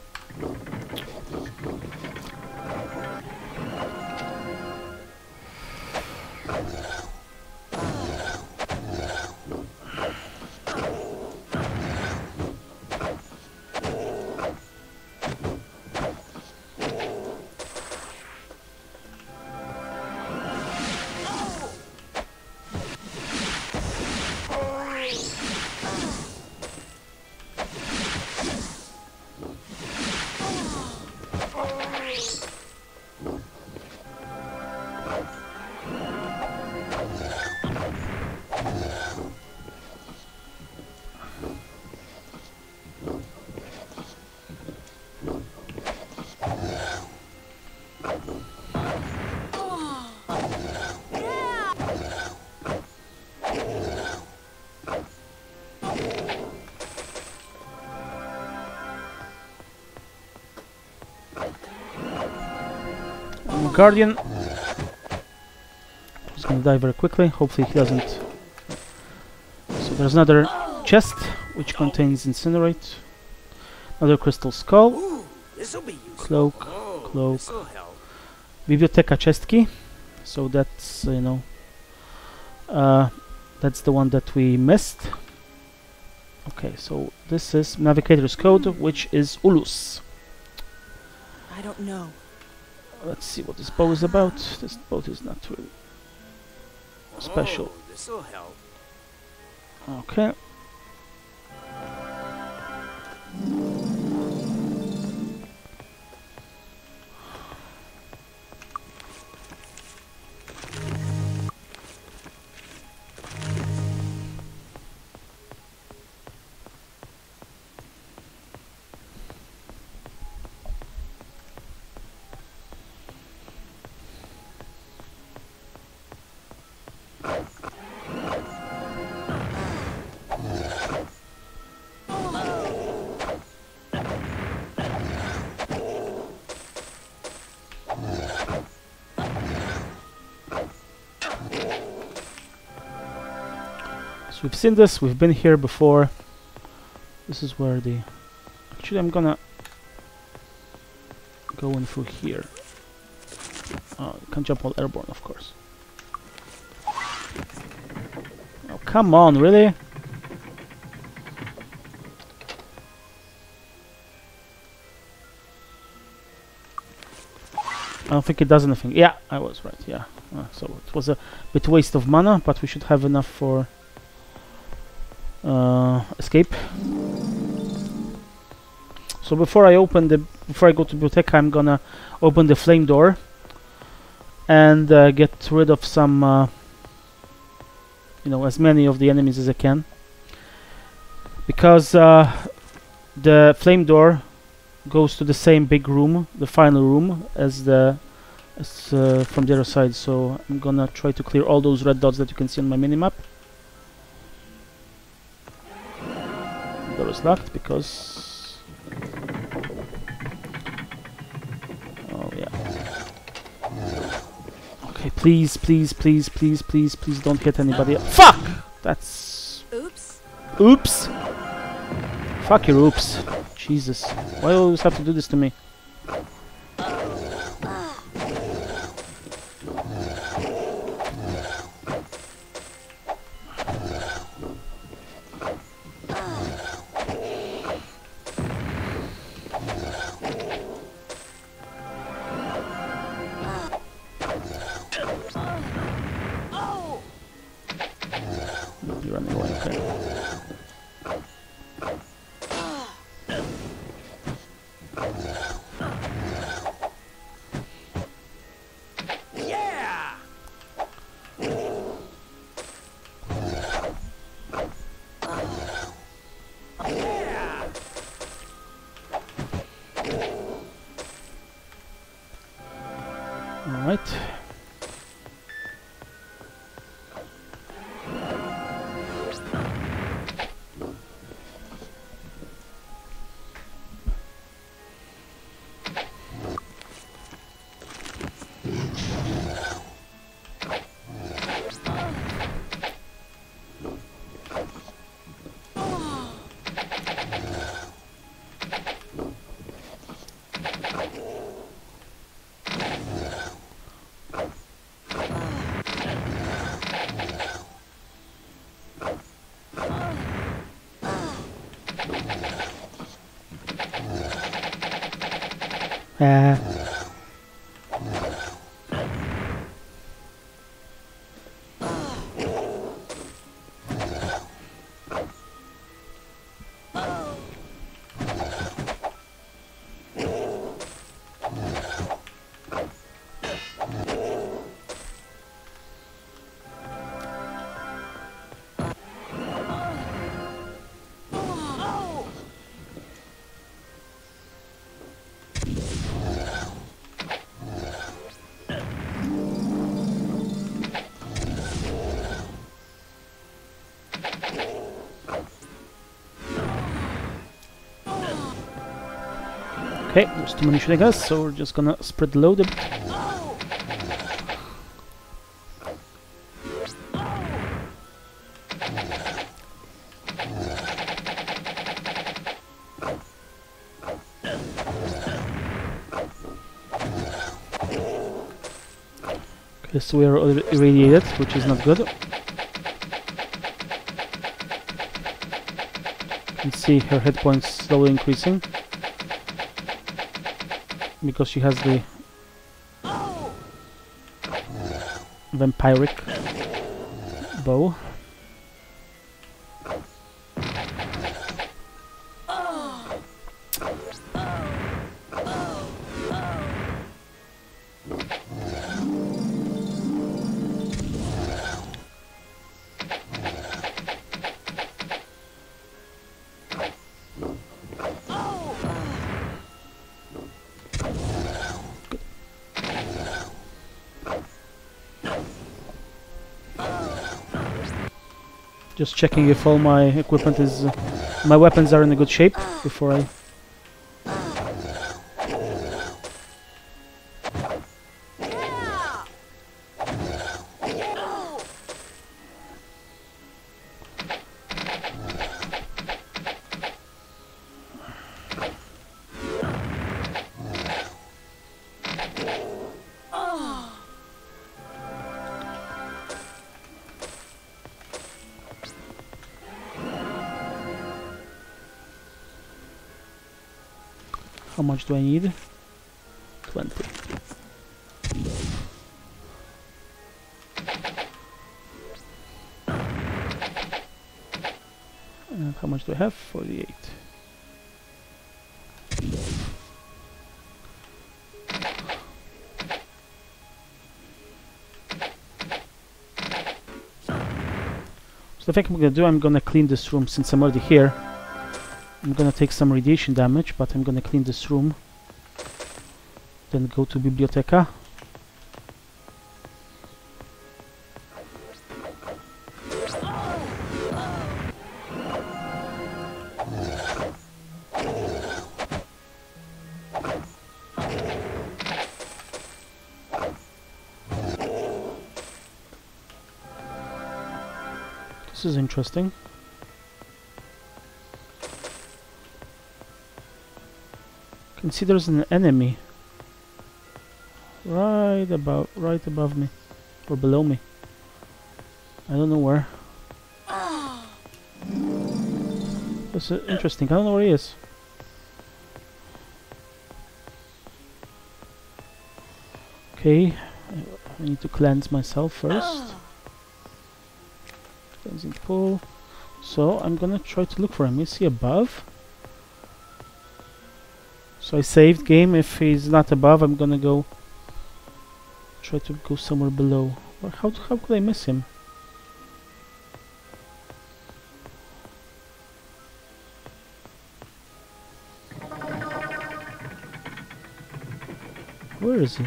Guardian. He's gonna die very quickly. Hopefully he doesn't. So there's another chest which contains incinerate. Another crystal skull. Cloak. Cloak. Bibliotheca chest key. So that's, you know, uh, that's the one that we missed. Okay, so this is Navigator's Code, which is Ulus. I don't know. Let's see what this boat is about. This boat is not really special. Okay. We've seen this, we've been here before. This is where the... Actually, I'm gonna go in through here. Oh, you can't jump all airborne, of course. Oh, come on, really? I don't think it does anything. Yeah, I was right, yeah. Ah, so it was a bit waste of mana, but we should have enough for... Uh, escape. So before I open the, before I go to Bibliotheca, I'm gonna open the flame door and uh, get rid of some, uh, you know, as many of the enemies as I can, because uh, the flame door goes to the same big room, the final room, as the as, uh, from the other side. So I'm gonna try to clear all those red dots that you can see on my minimap. Locked because oh yeah. Okay, please, please, please, please, please, please don't hit anybody. Fuck! That's oops. Oops. Fuck your oops. Jesus, why do you always have to do this to me? Alright. Uh, Okay, there's too many shooting us, so we're just gonna spread load a bit. Okay, so we are already irradiated, which is not good. You can see her hit points slowly increasing, because she has the vampiric bow. Just checking if all my equipment is, uh, my weapons are in a good shape before I. How much do I need? Twenty. And how much do I have? Forty-eight. So the thing I'm gonna do, I'm gonna clean this room since I'm already here. I'm gonna take some radiation damage, but I'm gonna clean this room. Then go to Bibliotheca. This is interesting. And see, there's an enemy right about right above me or below me. I don't know where. That's uh, interesting. I don't know where he is. Okay, I need to cleanse myself first. Cleansing pool. So I'm gonna try to look for him. Is he above? So I saved game. If he's not above, I'm gonna go try to go somewhere below. Or how how could I miss him? Where is he?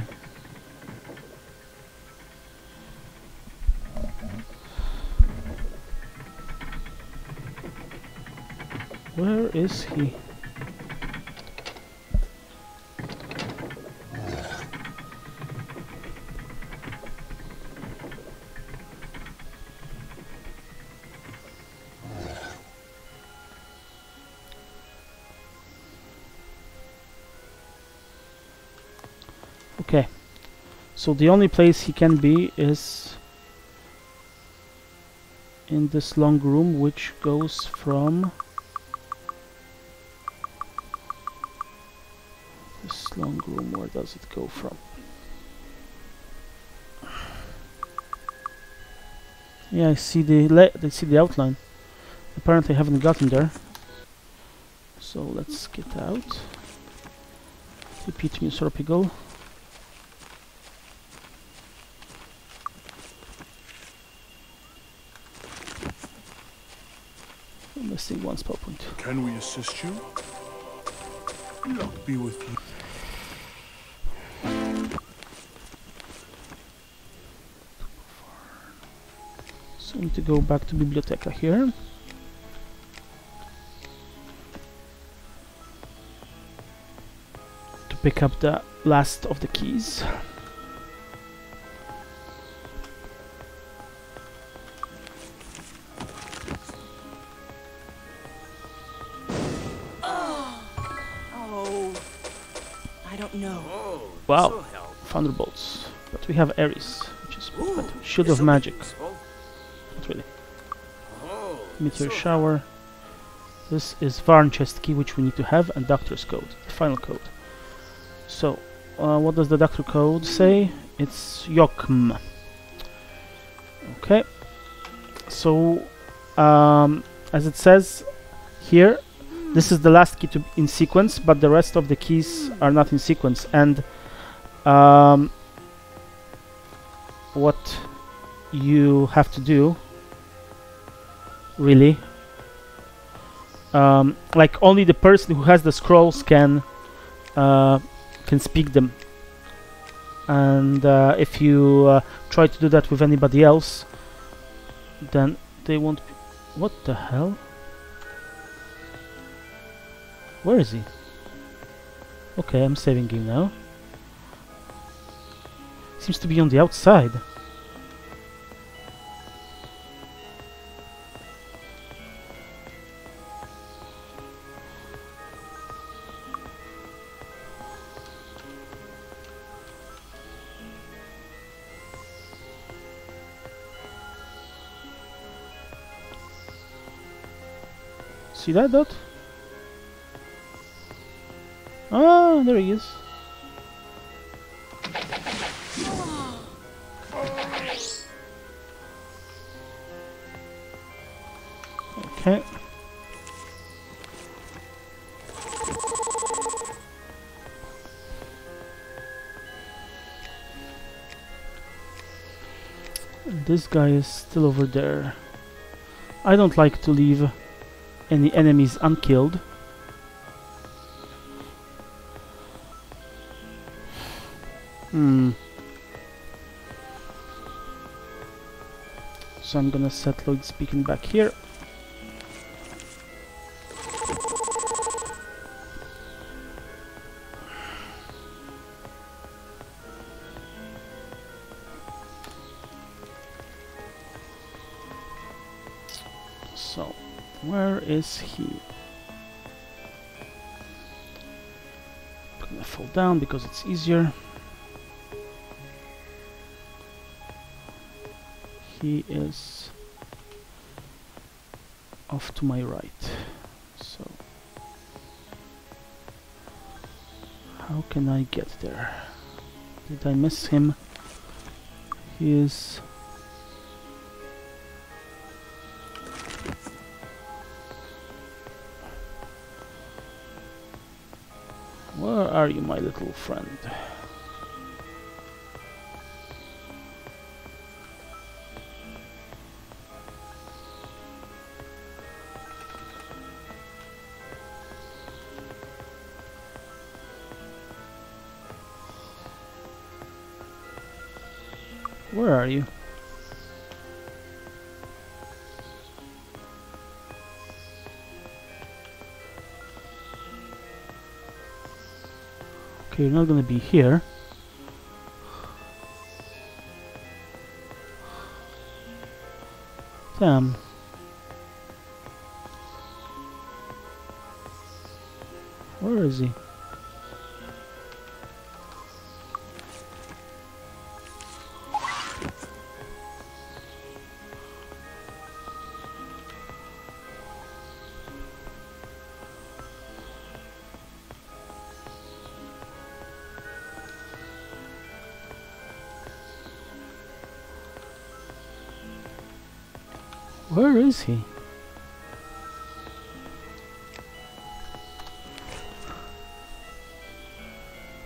Where is he? Okay, so the only place he can be is in this long room, which goes from this long room, where does it go from? Yeah, I see the le I see the outline. Apparently I haven't gotten there. So let's get out. Repeating Usurpigal. Missing one spell point. Can we assist you? Luck be with you. So I need to go back to Bibliotheca here. To pick up the last of the keys. Wow, Thunderbolts. But we have Ares, which is much better. Shield of Magic. Not really. Meteor Shower. This is Varn Chest Key, which we need to have, and Doctor's Code, the final code. So, uh, what does the Doctor Code say? It's Yokm. Okay. So, um, as it says here, this is the last key to in sequence, but the rest of the keys are not in sequence. And Um, what you have to do, really, um, like only the person who has the scrolls can uh, can speak them, and uh, if you uh, try to do that with anybody else, then they won't be. What the hell? Where is he? Okay, I'm saving him now. Seems to be on the outside. See that dot? Ah, there he is. Okay. This guy is still over there. I don't like to leave any enemies unkilled. Hmm. So I'm gonna set Lloyd's beacon back here. Is he? I'm gonna fall down because it's easier. He is off to my right. So how can I get there? Did I miss him? He is Where are you, my little friend? Where are you? Okay, you're not gonna be here. Damn. Where is he? Where is he?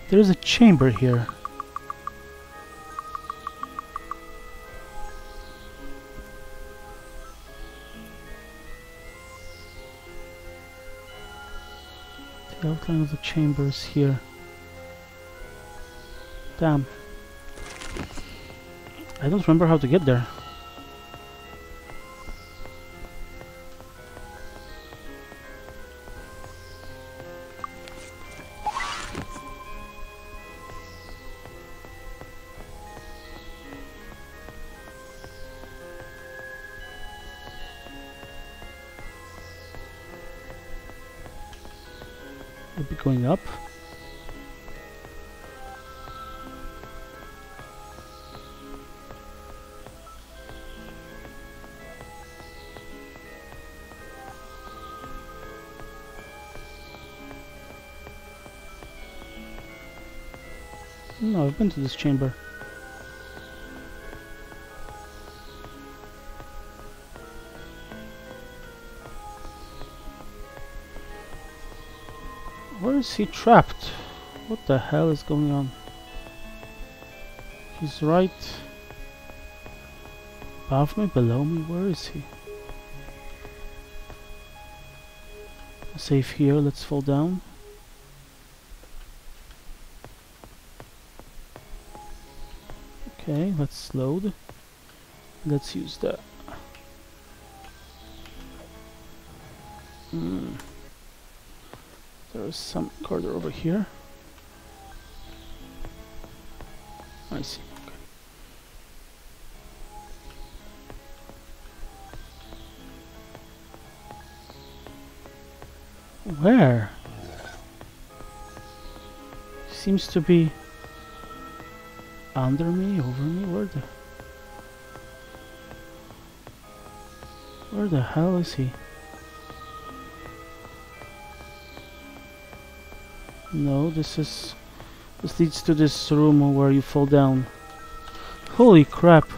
There's a chamber here. The outline of the chamber is here. Damn. I don't remember how to get there. Going up. No, I've been to this chamber. Is he trapped? What the hell is going on? He's right above me, below me. Where is he? Safe here. Let's fall down. Okay, let's load. Let's use that. Mm. There's some corridor over here. I see. Okay. Where? Seems to be under me, over me. Where the? Where the hell is he? No, this is... this leads to this room where you fall down. Holy crap!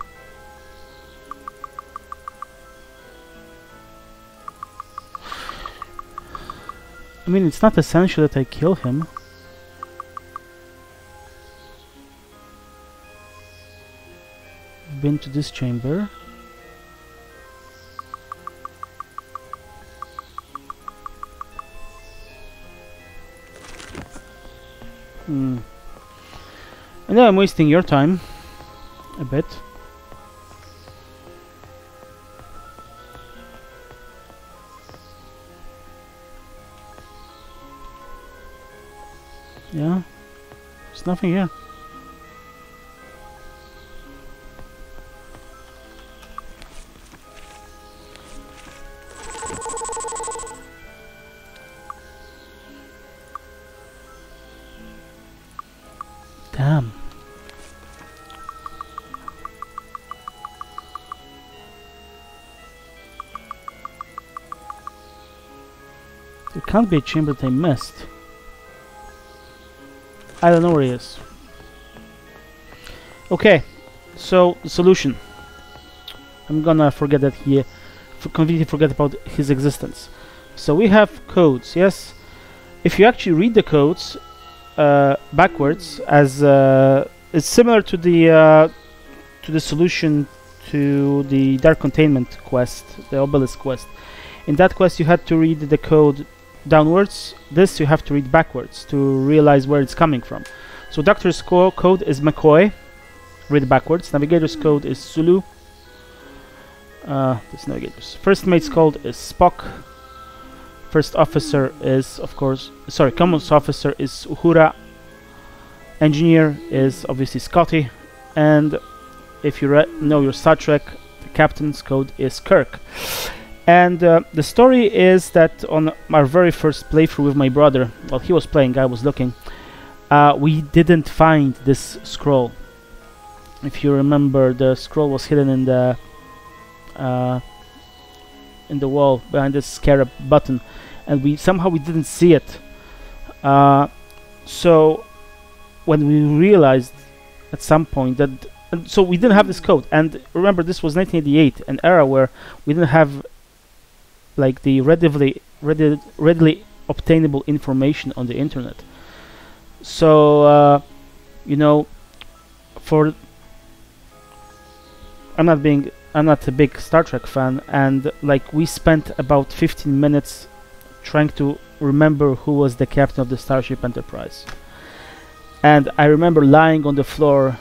I mean, it's not essential that I kill him. I've been to this chamber. Hmm. And now I'm wasting your time a bit. Yeah. There's nothing here. Can't be a chamber that I missed. I don't know where he is. Okay, so the solution. I'm gonna forget that he uh, completely forget about his existence. So we have codes, yes. If you actually read the codes uh, backwards, as uh, it's similar to the uh, to the solution to the Dark Containment quest, the Obelisk quest. In that quest, you had to read the code downwards. This you have to read backwards to realize where it's coming from. So Doctor's co code is McCoy, read backwards. Navigator's code is Sulu. Uh, this navigators. First mate's code is Spock. First officer is, of course, sorry, commands officer is Uhura. Engineer is obviously Scotty, and if you re know your Star Trek, the captain's code is Kirk. And uh, the story is that on our very first playthrough with my brother, while he was playing, I was looking, uh, we didn't find this scroll. If you remember, the scroll was hidden in the uh, in the wall behind this scarab button, and we somehow we didn't see it. Uh, so when we realized at some point that, and so we didn't have this code, and remember this was nineteen eighty-eight, an era where we didn't have like the readily readily, readily obtainable information on the internet. So uh, you know, for I'm not being I'm not a big Star Trek fan, and like we spent about fifteen minutes trying to remember who was the captain of the Starship Enterprise. And I remember lying on the floor,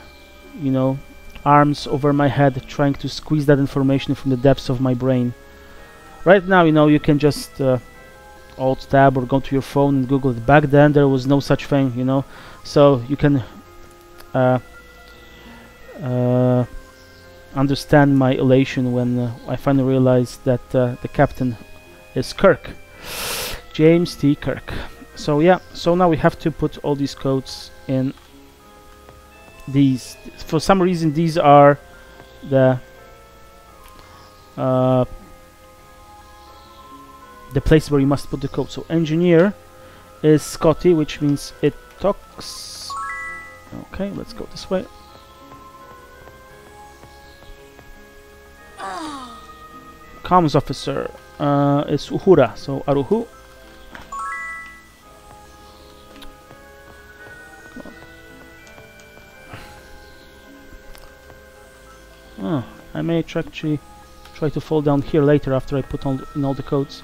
you know, arms over my head, trying to squeeze that information from the depths of my brain. Right now, you know, you can just uh, alt tab or go to your phone and Google it. Back then, there was no such thing, you know, so you can uh, uh, understand my elation when uh, I finally realized that uh, the captain is Kirk, James T Kirk. So yeah, so now we have to put all these codes in these. For some reason, these are the uh, the place where you must put the code. So engineer is Scotty, which means it talks. Okay, let's go this way. Comms officer uh, is Uhura, so Aruhu. Oh, I may actually try to fall down here later after I put all in all the codes.